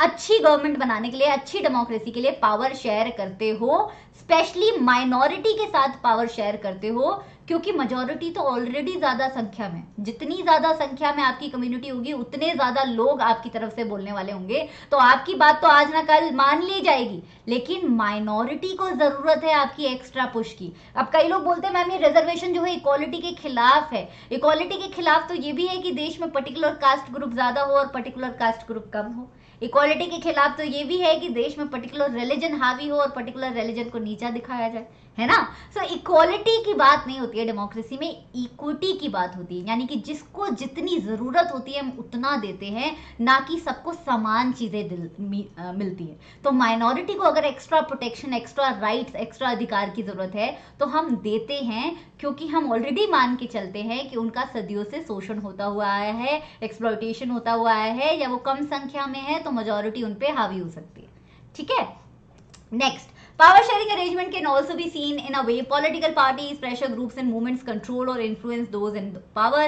अच्छी गवर्नमेंट बनाने के लिए, अच्छी डेमोक्रेसी के लिए पावर शेयर करते हो, स्पेशली माइनॉरिटी के साथ पावर शेयर करते हो, क्योंकि मेजॉरिटी तो ऑलरेडी ज्यादा संख्या में, जितनी ज्यादा संख्या में आपकी कम्युनिटी होगी उतने ज्यादा लोग आपकी तरफ से बोलने वाले होंगे, तो आपकी बात तो आज ना कल मान ली जाएगी। लेकिन माइनॉरिटी को जरूरत है आपकी एक्स्ट्रा पुश की। अब कई लोग बोलते हैं मैम ये रिजर्वेशन जो है इक्वालिटी के खिलाफ है। इक्वालिटी के खिलाफ तो ये भी है कि देश में पर्टिकुलर कास्ट ग्रुप ज्यादा हो और पर्टिकुलर कास्ट ग्रुप कम हो। इक्वालिटी के खिलाफ तो ये भी है कि देश में पर्टिकुलर रिलीजन हावी हो और पर्टिकुलर रिलीजन को नीचा दिखाया जाए, है ना। सो इक्वालिटी की बात नहीं होती है डेमोक्रेसी में, इक्विटी की बात होती है, यानी कि जिसको जितनी जरूरत होती है हम उतना देते हैं, ना कि सबको समान चीजें मिलती है। तो माइनॉरिटी को अगर extra protection, extra rights, extra अधिकार की जरूरत है तो हम देते हैं, क्योंकि हम ऑलरेडी मान के चलते हैं कि उनका सदियों से शोषण होता हुआ आया है, एक्सप्लॉयटेशन होता हुआ आया है, या वो कम संख्या में है तो मेजॉरिटी उन पे हावी हो सकती है, ठीक है। Next, power sharing arrangement can also be seen in a way political parties, pressure groups and movements control or influence those in power.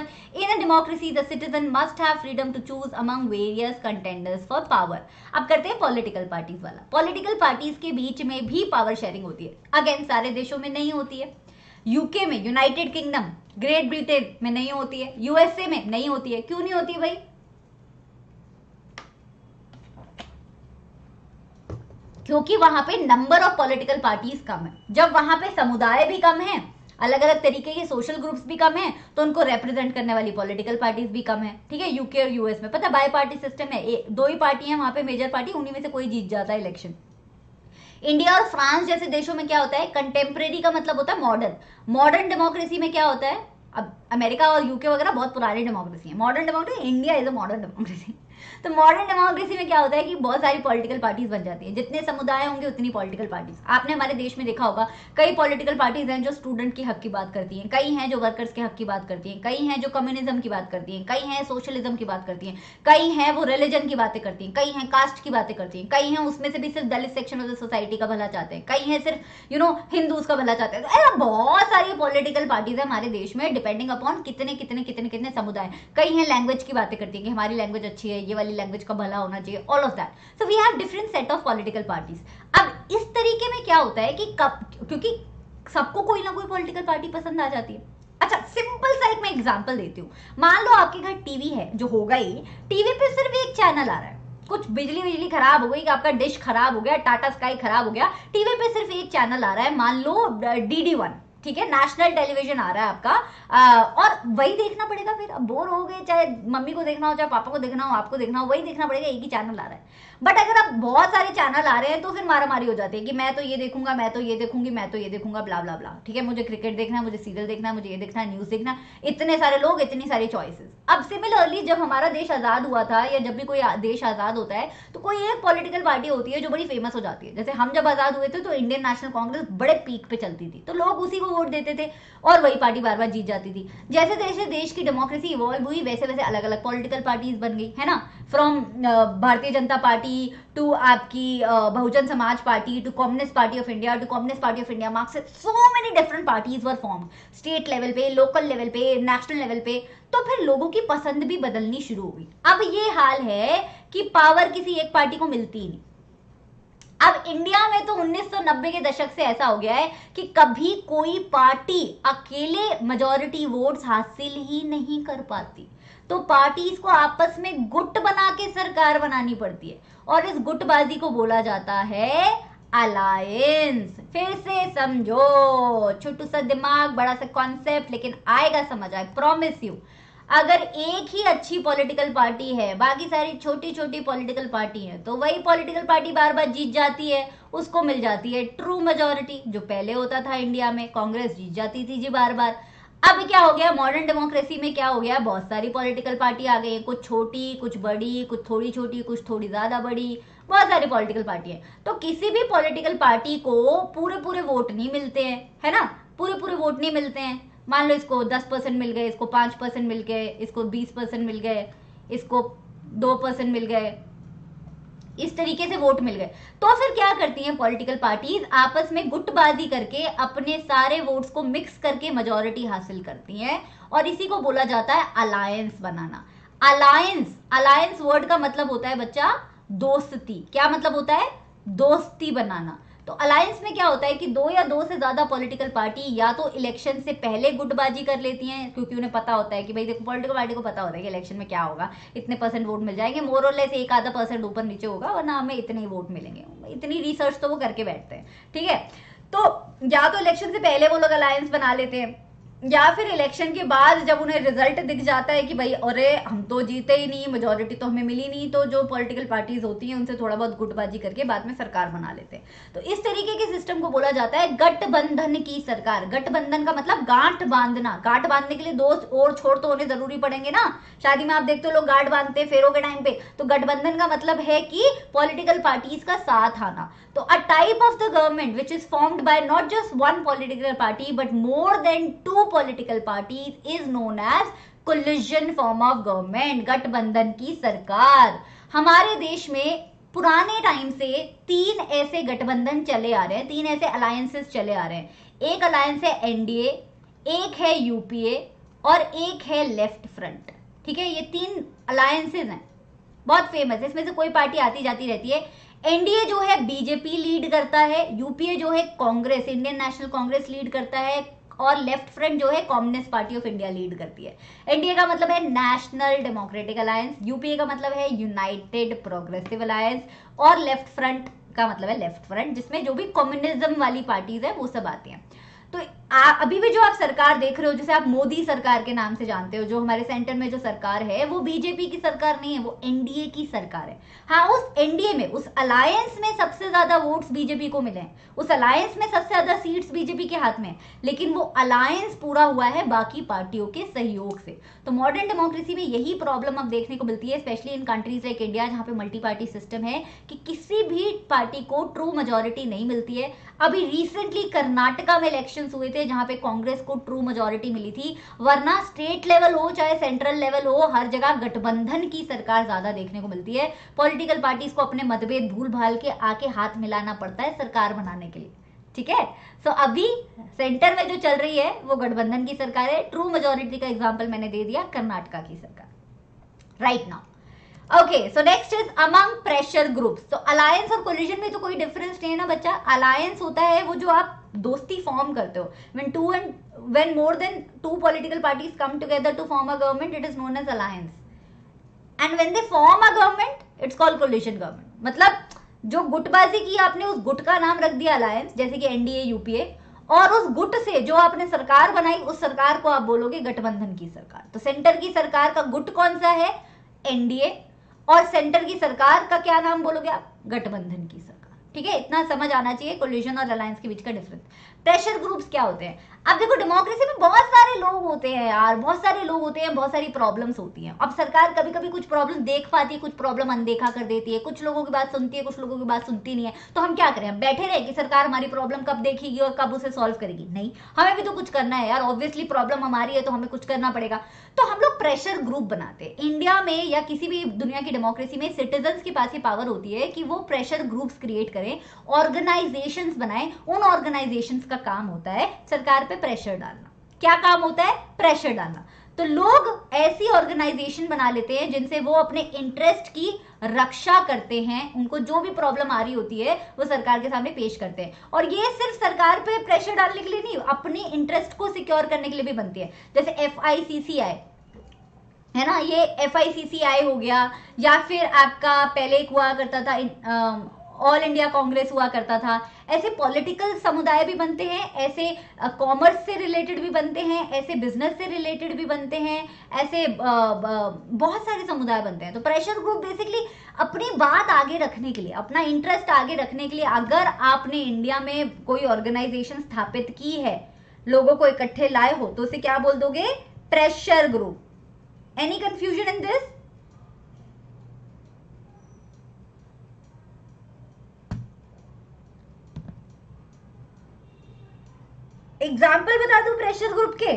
In a democracy the citizen must have freedom to choose among various contenders for power. अब करते हैं political parties वाला। political parties के बीच में भी power sharing होती है, again सारे देशों में नहीं होती है। यूके में, यूनाइटेड किंगडम, ग्रेट ब्रिटेन में नहीं होती है, यूएसए में नहीं होती है। क्यों नहीं होती है भाई, क्योंकि वहां पे नंबर ऑफ पॉलिटिकल पार्टीज कम है। जब वहां पे समुदाय भी कम है, अलग अलग तरीके के सोशल ग्रुप्स भी कम है, तो उनको रिप्रेजेंट करने वाली पॉलिटिकल पार्टीज भी कम है, ठीक है। यूके और यूएस में पता है बाय पार्टी सिस्टम है, दो ही पार्टी है वहां पे मेजर पार्टी, उन्हीं में से कोई जीत जाता है इलेक्शन। इंडिया और फ्रांस जैसे देशों में क्या होता है, कंटेम्प्रेरी का मतलब होता है मॉडर्न। मॉडर्न डेमोक्रेसी में क्या होता है, अब अमेरिका और यूके वगैरह बहुत पुरानी डेमोक्रेसी है, modern democracy, India is a modern democracy. तो मॉडर्न डेमोक्रेसी में क्या होता है कि बहुत सारी पॉलिटिकल पार्टीज बन जाती हैं, जितने समुदाय होंगे उतनी पॉलिटिकल पार्टीज। आपने हमारे देश में देखा होगा कई पॉलिटिकल पार्टीज हैं जो स्टूडेंट के हक की बात करती हैं, कई हैं जो वर्कर्स के हक की बात करती हैं, कई हैं जो कम्युनिज्म की बात करती हैं, कई हैं सोशलिज्म की बात करती हैं, कई हैं वो रिलीजन की बातें करती हैं, कई हैं कास्ट की बातें करती हैं, कई हैं उसमें से भी सिर्फ Dalit section of the society का भला चाहते हैं, कई हैं सिर्फ हिंदूज का भला चाहते हैं। अरे बहुत सारी पॉलिटिकल पार्टीज है हमारे देश में, डिपेंडिंग अपॉन कितने कितने कितने कितने समुदाय। कई हैं लैंग्वेज की बातें करती हैं कि हमारी लैंग्वेज अच्छी है, ये वाली लैंग्वेज का भला होना चाहिए, all of that. So we have different set of political parties. अब इस तरीके में क्या होता है कि क्योंकि सबको कोई ना कोई पॉलिटिकल पार्टी पसंद आ जाती है। अच्छा, सिंपल सा एक मैं एग्जांपल देती हूँ। मान लो आपके घर टीवी है, जो होगा ही, टीवी पे सिर्फ एक चैनल आ रहा है, कुछ बिजली खराब हो गई, आपका डिश खराब हो गया, टाटा स्काई खराब हो गया, टीवी पे सिर्फ एक चैनल आ रहा है, मान लो DD1, ठीक है, नेशनल टेलीविजन आ रहा है आपका, और वही देखना पड़ेगा फिर। अब बोर हो गए, चाहे मम्मी को देखना हो, चाहे पापा को देखना हो, आपको देखना हो, वही देखना पड़ेगा, एक ही चैनल आ रहा है। बट अगर आप बहुत सारे चैनल आ रहे हैं तो फिर मारा मारी हो जाती है कि मैं तो ये देखूंगा, मैं तो ये देखूंगी, मैं तो ये देखूंगा, ब्ला ब्ला ब्ला। ठीक है, मुझे क्रिकेट देखना है, मुझे सीरियल देखना है, मुझे ये देखना है, न्यूज देखना है, इतने सारे लोग, इतनी सारी चॉइसेस। अब सिमिलरली जब हमारा देश आजाद हुआ था, या जब भी कोई देश आजाद होता है तो कोई एक पॉलिटिकल पार्टी होती है जो बड़ी फेमस हो जाती है। जैसे हम जब आजाद हुए थे तो इंडियन नेशनल कांग्रेस बड़े पीक पे चलती थी, तो लोग उसी को वोट देते थे और वही पार्टी बार बार जीत जाती थी। जैसे जैसे देश की डेमोक्रेसी इवॉल्व हुई वैसे वैसे अलग अलग पॉलिटिकल पार्टीज बन गई, है ना। From Bharatiya Janata party to आपकी Bahujan Samaj Party to Communist Party of India to Communist Party of India Marxist, so many different parties were form state level पे, लोकल लेवल पे, नेशनल लेवल पे। तो फिर लोगों की पसंद भी बदलनी शुरू हो गई। अब ये हाल है कि पावर किसी एक पार्टी को मिलती ही नहीं। अब इंडिया में तो 1990 के दशक से ऐसा हो गया है कि कभी कोई पार्टी अकेले मेजॉरिटी वोट्स हासिल ही नहीं कर पाती, तो पार्टीज को आपस में गुट बना के सरकार बनानी पड़ती है, और इस गुटबाजी को बोला जाता है अलायंस। फिर से समझो, छोटू सा दिमाग, बड़ा सा कॉन्सेप्ट, लेकिन आएगा समझ, आई प्रॉमिस यू। अगर एक ही अच्छी पॉलिटिकल पार्टी है, बाकी सारी छोटी छोटी पॉलिटिकल पार्टी है, तो वही पॉलिटिकल पार्टी बार बार जीत जाती है, उसको मिल जाती है ट्रू मेजोरिटी। जो पहले होता था इंडिया में, कांग्रेस जीत जाती थी जी बार बार। अब क्या हो गया मॉडर्न डेमोक्रेसी में, क्या हो गया, बहुत सारी पॉलिटिकल पार्टी आ गई है, कुछ छोटी, कुछ बड़ी, कुछ थोड़ी छोटी, कुछ थोड़ी ज्यादा बड़ी, बहुत सारी पॉलिटिकल पार्टी है। तो किसी भी पॉलिटिकल पार्टी को पूरे पूरे वोट नहीं मिलते हैं, है ना, पूरे पूरे वोट नहीं मिलते हैं। मान लो इसको 10% मिल गए, इसको 5% मिल गए, इसको 20% मिल गए, इसको 2% मिल गए, इस तरीके से वोट मिल गए। तो फिर क्या करती हैं पॉलिटिकल पार्टीज, आपस में गुटबाजी करके अपने सारे वोट्स को मिक्स करके मेजॉरिटी हासिल करती हैं, और इसी को बोला जाता है अलायंस बनाना। अलायंस, अलायंस वर्ड का मतलब होता है बच्चा दोस्ती। क्या मतलब होता है? दोस्ती बनाना। तो अलायंस में क्या होता है कि दो या दो से ज्यादा पॉलिटिकल पार्टी या तो इलेक्शन से पहले गुटबाजी कर लेती हैं, क्योंकि उन्हें पता होता है कि भाई देखो, पॉलिटिकल पार्टी को पता होता है कि इलेक्शन में क्या होगा, इतने % वोट मिल जाएंगे, मोर और लेस 1-0% ऊपर नीचे होगा, वरना हमें इतने ही वोट मिलेंगे। इतनी रिसर्च तो वो करके बैठते हैं, ठीक है। तो या तो इलेक्शन से पहले वो लोग अलायंस बना लेते हैं, या फिर इलेक्शन के बाद जब उन्हें रिजल्ट दिख जाता है कि भाई अरे हम तो जीते ही नहीं, मेजॉरिटी तो हमें मिली नहीं, तो जो पॉलिटिकल पार्टीज होती हैं उनसे थोड़ा बहुत गुटबाजी करके बाद में सरकार बना लेते हैं। तो इस तरीके के सिस्टम को बोला जाता है गठबंधन की सरकार। गठबंधन का मतलब गांठ बांधना। गांठ बांधने के लिए दो और छोड़ तो होने जरूरी पड़ेंगे ना। शादी में आप देखते हो लोग गांठ बांधते हैं फेरों के टाइम पे। तो गठबंधन का मतलब है कि पॉलिटिकल पार्टीज का साथ आना। तो a type of the government which is formed by not just one political party but more than 2 political parties is known as coalition form of government, गठबंधन की सरकार। हमारे देश में पुराने टाइम से 3 ऐसे गठबंधन चले आ रहे हैं, 3 ऐसे अलायंसेस चले आ रहे हैं। एक अलायंस है एनडीए, एक है यूपीए और एक है लेफ्ट फ्रंट, ठीक है। ये 3 अलायंसेस हैं, बहुत फेमस है, इसमें से कोई पार्टी आती जाती रहती है। एनडीए जो है बीजेपी लीड करता है, यूपीए जो है Congress, Indian national Congress lead करता है, और लेफ्ट फ्रंट जो है Communist Party of India lead करती है। एनडीए का मतलब है नेशनल डेमोक्रेटिक अलायंस, यूपीए का मतलब है यूनाइटेड प्रोग्रेसिव अलायंस, और लेफ्ट फ्रंट का मतलब है लेफ्ट फ्रंट जिसमें जो भी कम्युनिज्म वाली पार्टीज है वो सब आती हैं। तो अभी भी जो आप सरकार देख रहे हो, जैसे आप मोदी सरकार के नाम से जानते हो, जो हमारे सेंटर में जो सरकार है वो बीजेपी की सरकार नहीं है, वो एनडीए की सरकार है। हाँ, उस एनडीए में, उस अलायंस में सबसे ज्यादा वोट्स बीजेपी को मिले हैं, उस अलायंस में सबसे ज्यादा सीट्स बीजेपी के हाथ में है, लेकिन वो अलायंस पूरा हुआ है बाकी पार्टियों के सहयोग से। तो मॉडर्न डेमोक्रेसी में यही प्रॉब्लम अब देखने को मिलती है, specially in countries like India जहाँ पे मल्टी पार्टी सिस्टम है, कि किसी भी पार्टी को ट्रू मेजोरिटी नहीं मिलती है। अभी रिसेंटली कर्नाटका में इलेक्शन हुए थे जहां पे कांग्रेस को ट्रू मेजोरिटी मिली थी, वरना स्टेट लेवल हो चाहे सेंट्रल लेवल हो, हर जगह गठबंधन की सरकार ज्यादा देखने को मिलती है। पॉलिटिकल पार्टीज को अपने मतभेद भूल भाल के आके हाथ मिलाना पड़ता है सरकार बनाने के लिए, ठीक है। सो अभी सेंटर में जो चल रही है वो गठबंधन की सरकार है। ट्रू मेजोरिटी का एग्जाम्पल मैंने दे दिया कर्नाटका की सरकार right now. Okay, so next is among pressure groups. तो अलायंस और कोलिजन में तो कोई डिफरेंस नहीं है ना बच्चा। अलायंस होता है वो जो आप दोस्ती फॉर्म करते हो, when more than 2 political parties come together to form a government it is known as alliance, and when they form a government it's called coalition government. मतलब जो गुटबाजी की आपने उस गुट का नाम रख दिया अलायंस, जैसे कि एनडीए यूपीए, और उस गुट से जो आपने सरकार बनाई उस सरकार को आप बोलोगे गठबंधन की सरकार। तो सेंटर की सरकार का गुट कौन सा है? एनडीए। और सेंटर की सरकार का क्या नाम बोलोगे आप? गठबंधन की सरकार। ठीक है, इतना समझ आना चाहिए कोलिशन और अलायंस के बीच का डिफरेंस। प्रेशर ग्रुप्स क्या होते हैं? अब देखो, डेमोक्रेसी में बहुत सारे लोग होते हैं यार, बहुत सारे लोग होते हैं, बहुत सारी प्रॉब्लम्स होती हैं। अब सरकार कभी कभी कुछ प्रॉब्लम देख पाती है, कुछ प्रॉब्लम अनदेखा कर देती है, कुछ लोगों की बात सुनती है, कुछ लोगों की बात सुनती नहीं है। तो हम क्या करें? हम बैठे रहे कि सरकार हमारी प्रॉब्लम कब देखेगी और कब उसे सॉल्व करेगी? नहीं, हमें भी तो कुछ करना है यार। ऑब्वियसली प्रॉब्लम हमारी है तो हमें कुछ करना पड़ेगा। तो हम लोग प्रेशर ग्रुप बनाते हैं। इंडिया में या किसी भी दुनिया की डेमोक्रेसी में सिटीजन्स के पास ये पावर होती है कि वो प्रेशर ग्रुप्स क्रिएट करें, ऑर्गेनाइजेशंस बनाएं। उन ऑर्गेनाइजेशंस का काम होता है सरकार पे प्रेशर डालना। क्या काम होता है? प्रेशर डालना। तो लोग ऐसी ऑर्गेनाइजेशन बना लेते हैं जिनसे वो अपने इंटरेस्ट की रक्षा करते हैं, उनको जो भी प्रॉब्लम आ रही होती है वो सरकार के सामने पेश करते हैं। और ये सिर्फ सरकार पे प्रेशर डालने के लिए नहीं, अपने इंटरेस्ट को सिक्योर करने के लिए भी बनती है। जैसे FICCI है ना, ये FICCI हो गया, या फिर आपका पहले एक हुआ करता था ऑल इंडिया कांग्रेस हुआ करता था। ऐसे पॉलिटिकल समुदाय भी बनते हैं, ऐसे कॉमर्स से रिलेटेड भी बनते हैं, ऐसे बिजनेस से रिलेटेड भी बनते हैं, ऐसे बहुत सारे समुदाय बनते हैं। तो प्रेशर ग्रुप बेसिकली अपनी बात आगे रखने के लिए, अपना इंटरेस्ट आगे रखने के लिए, अगर आपने इंडिया में कोई ऑर्गेनाइजेशन स्थापित की है, लोगों को इकट्ठे लाए हो, तो उसे क्या बोल दोगे? Pressure group. Any confusion in this? Example बता दूं प्रेशर ग्रुप के?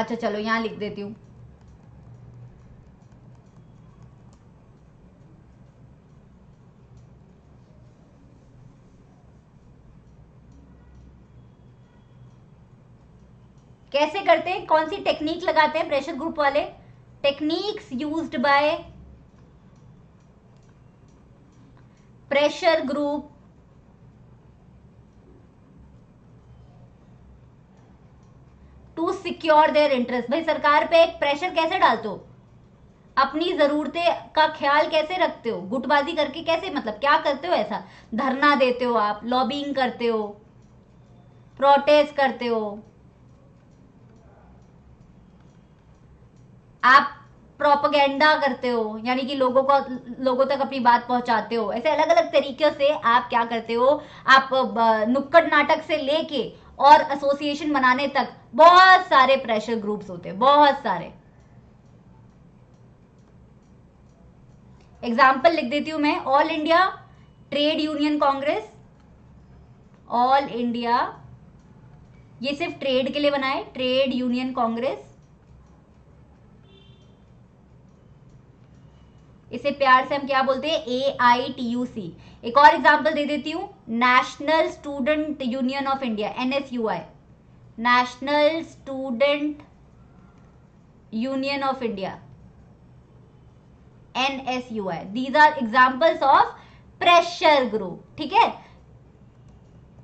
अच्छा चलो यहां लिख देती हूं। कैसे करते हैं, कौन सी टेक्निक लगाते हैं प्रेशर ग्रुप वाले? Techniques used by pressure group to secure their interest. भाई सरकार पे एक प्रेशर कैसे डालते हो? अपनी जरूरतें का ख्याल कैसे रखते हो? गुटबाजी करके कैसे, मतलब क्या करते हो ऐसा? धरना देते हो आप, लॉबिंग करते हो, प्रोटेस्ट करते हो, आप प्रोपेगेंडा करते हो, यानी कि लोगों तक अपनी बात पहुंचाते हो। ऐसे अलग अलग तरीके से आप क्या करते हो? आप नुक्कड़ नाटक से लेके और एसोसिएशन बनाने तक बहुत सारे प्रेशर ग्रुप्स होते हैं, बहुत सारे। एग्जाम्पल लिख देती हूं मैं। All India trade union Congress, all India, ये सिर्फ ट्रेड के लिए बनाए, ट्रेड यूनियन कांग्रेस। इसे प्यार से हम क्या बोलते हैं? AITUC। एक और एग्जाम्पल दे देती हूँ, national student union of India, NSUI, national student union of India, NSUI। These are examples of pressure group. ठीक है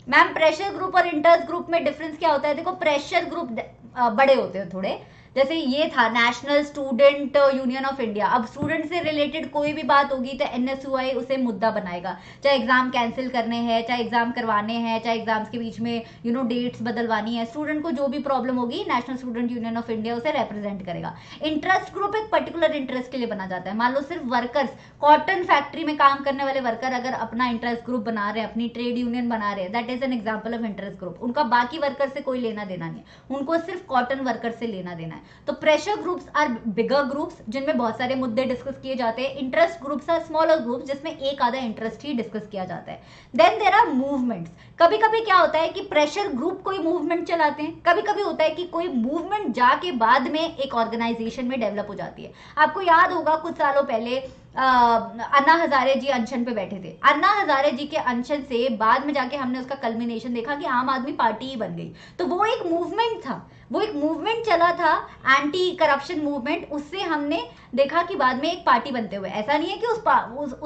मैम, प्रेशर ग्रुप और इंटरेस्ट ग्रुप में डिफरेंस क्या होता है? देखो प्रेशर ग्रुप बड़े होते हैं थोड़े, जैसे ये था national student union of India. अब स्टूडेंट से रिलेटेड कोई भी बात होगी तो NSUI उसे मुद्दा बनाएगा, चाहे एग्जाम कैंसिल करने हैं, चाहे एग्जाम करवाने हैं, चाहे एग्जाम्स के बीच में डेट्स बदलवानी है। स्टूडेंट को जो भी प्रॉब्लम होगी, national student union of India उसे रिप्रेजेंट करेगा। इंटरेस्ट ग्रुप एक पर्टिकुलर इंटरेस्ट के लिए बना जाता है। मान लो सिर्फ वर्कर्स, कॉटन फैक्ट्री में काम करने वाले वर्कर अगर अपना इंटरेस्ट ग्रुप बना रहे हैं, अपनी ट्रेड यूनियन बना रहे हैं, that is an example of interest group. उनका बाकी वर्कर से कोई लेना देना नहीं है, उनको सिर्फ कॉटन वर्कर से लेना देना है। तो pressure groups are bigger groups जिनमें बहुत सारे मुद्दे डिस्कस किए जाते हैं। Interest groups are smaller groups जिसमें एक आधा इंटरेस्ट ही डिस्कस किया जाता है। Then there are movements. कभी-कभी क्या होता है कि प्रेशर ग्रुप कोई मूवमेंट चलाते हैं, कभी-कभी होता है कि कोई मूवमेंट जाके बाद में एक ऑर्गेनाइजेशन में डेवलप हो जाती है। आपको याद होगा कुछ सालों पहले अन्ना हजारे जी अनशन पे बैठे थे। अन्ना हजारे जी के अनशन से बाद में जाके हमने उसका कल्मिनेशन देखा कि आम आदमी पार्टी ही बन गई। तो वो एक मूवमेंट था, वो एक मूवमेंट चला था, एंटी करप्शन मूवमेंट, उससे हमने देखा कि बाद में एक पार्टी बनते हुए, ऐसा नहीं है कि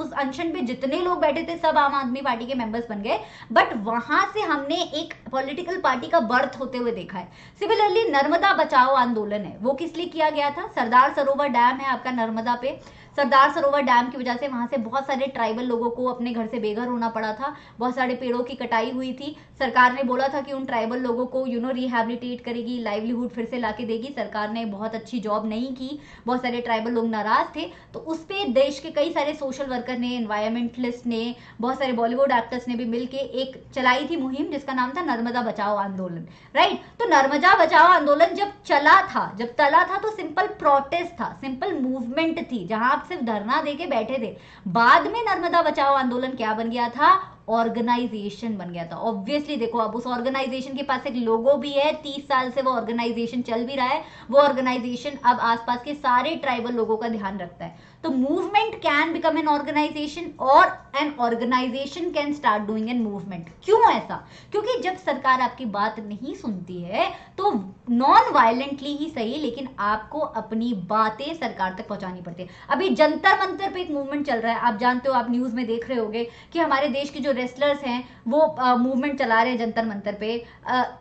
उस अनशन पे जितने लोग बैठे थे सब आम आदमी पार्टी के मेंबर्स बन गए, बट वहां से हमने एक पॉलिटिकल पार्टी का बर्थ होते हुए देखा है। सिमिलरली नर्मदा बचाओ आंदोलन है, वो किस लिए किया गया था? सरदार सरोवर डैम है आपका नर्मदा पे, सरदार सरोवर डैम की वजह से वहां से बहुत सारे ट्राइबल लोगों को अपने घर से बेघर होना पड़ा था, बहुत सारे पेड़ों की कटाई हुई थी। सरकार ने बोला था कि उन ट्राइबल लोगों को रिहैबिलिटेट करेगी, लाइवलीहुड फिर से लाके देगी, सरकार ने बहुत अच्छी जॉब नहीं की, बहुत सारे ट्राइबल लोग नाराज थे। तो उस पर देश के कई सारे सोशल वर्कर ने, एनवायरमेंटलिस्ट ने, बहुत सारे बॉलीवुड एक्टर्स ने भी मिलकर एक चलाई थी मुहिम जिसका नाम था नर्मदा बचाओ आंदोलन, राइट। तो नर्मदा बचाओ आंदोलन जब चला था, जब तला था, तो सिंपल प्रोटेस्ट था, सिंपल मूवमेंट थी जहां आप सिर्फ धरना देके बैठे थे। बाद में नर्मदा बचाओ आंदोलन क्या बन गया था? ऑर्गेनाइजेशन बन गया था। ऑब्वियसली देखो अब उस ऑर्गेनाइजेशन के पास एक लोगो भी है, 30 साल से वो ऑर्गेनाइजेशन चल भी रहा है, वो ऑर्गेनाइजेशन अब आसपास के सारे ट्राइबल लोगों का ध्यान रखता है। तो movement can become an organisation और an organisation can start doing an movement. क्यों ऐसा? क्योंकि जब सरकार आपकी बात नहीं सुनती है तो नॉन वायलेंटली ही सही, लेकिन आपको अपनी बातें सरकार तक पहुंचानी पड़ती है। अभी जंतर मंतर पे एक मूवमेंट चल रहा है, आप जानते हो, आप न्यूज में देख रहे होगे कि हमारे देश के जो रेस्लर्स हैं वो मूवमेंट चला रहे हैं जंतर मंतर पे।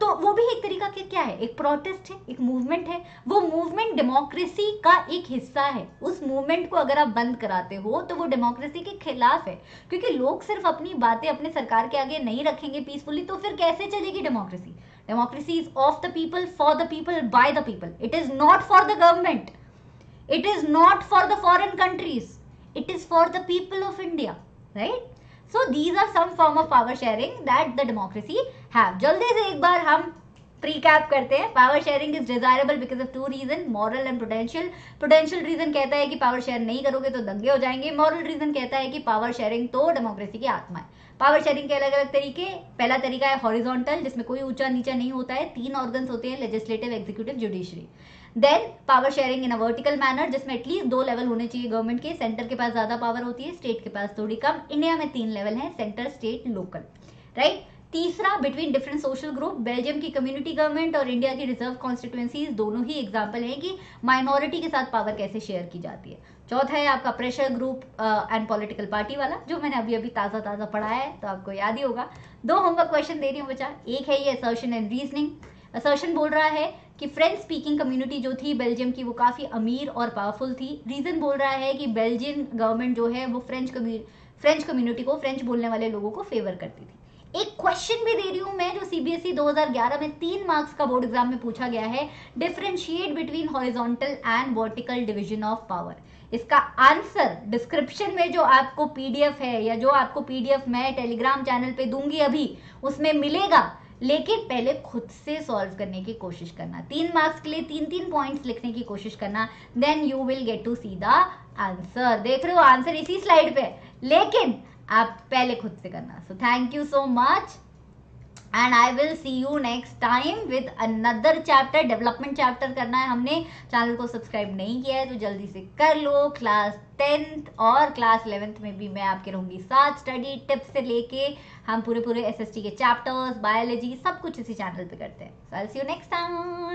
तो वो भी एक तरीका के क्या है, एक प्रोटेस्ट है, एक मूवमेंट है। वो मूवमेंट डेमोक्रेसी का एक हिस्सा है। उस मूवमेंट को अगर आप बंद कराते हो तो वो डेमोक्रेसी के खिलाफ है, क्योंकि लोग सिर्फ अपनी बातें अपने सरकार के आगे नहीं रखेंगे पीसफुली, तो फिर कैसे चलेगी democracy? Democracy is of the people, for the people, by the people. It is not for the government, it is not for the foreign countries, it is for the people of India, right. So these are some form of power sharing that the democracy have. जल्दी से एक बार हम precap करते हैं। Power sharing is desirable because of 2 reason, moral and potential. Potential reason कहता है कि power share नहीं करोगे तो दंगे हो जाएंगे, मॉरल रीजन कहता है कि पावर शेयरिंग तो डेमोक्रेसी की आत्मा है। पावर शेयरिंग के अलग अलग तरीके, पहला तरीका है हॉरिजॉन्टल, जिसमें कोई ऊंचा नीचा नहीं होता है, 3 ऑर्गन्स होते हैं, legislative, executive, judiciary. Then power sharing in a vertical manner, जिसमें एटलीस्ट 2 लेवल होने चाहिए गवर्नमेंट के, सेंटर के पास ज्यादा पावर होती है, स्टेट के पास थोड़ी कम। इंडिया में 3 लेवल है, सेंटर, स्टेट, लोकल, राइट। तीसरा between different social group, बेल्जियम की कम्युनिटी गवर्नमेंट और इंडिया की रिजर्व कॉन्स्टिट्यूएंसीज दोनों ही एग्जाम्पल हैं कि माइनॉरिटी के साथ पावर कैसे शेयर की जाती है। चौथा है आपका pressure group and political party वाला, जो मैंने अभी ताज़ा पढ़ाया है तो आपको याद ही होगा। 2 होमवर्क क्वेश्चन दे रही हूँ बच्चा। एक है ये असर्शन एंड रीजनिंग। असर्शन बोल रहा है कि फ्रेंच स्पीकिंग कम्युनिटी जो थी बेल्जियम की वो काफ़ी अमीर और पावरफुल थी। रीजन बोल रहा है कि बेल्जियन गवर्नमेंट जो है वो फ्रेंच कम्युनिटी को, फ्रेंच बोलने वाले लोगों को फेवर करती थी। एक क्वेश्चन भी दे रही हूं मैं जो सीबीएसई 2011 में 3 मार्क्स का बोर्ड एग्जाम में पूछा गया है, differentiate between horizontal and vertical division of power. इसका आंसर डिस्क्रिप्शन में जो आपको पीडीएफ है या जो आपको पीडीएफ मैं टेलीग्राम चैनल पे दूंगी अभी, उसमें मिलेगा, लेकिन पहले खुद से सॉल्व करने की कोशिश करना। 3 मार्क्स के लिए 3-3 पॉइंट्स लिखने की कोशिश करना, then you will get to see the answer. देख रहे हो आंसर इसी स्लाइड पे, लेकिन आप पहले खुद से करना। So thank you so much and I will see you next time with another chapter. Development chapter करना है हमने। चैनल को सब्सक्राइब नहीं किया है तो जल्दी से कर लो। क्लास 10th और क्लास 11th में भी मैं आपके रहूंगी साथ। स्टडी टिप्स से लेके हम पूरे एसएसटी के चैप्टर्स, बायोलॉजी, सब कुछ इसी चैनल पे करते हैं। So I will see you next time.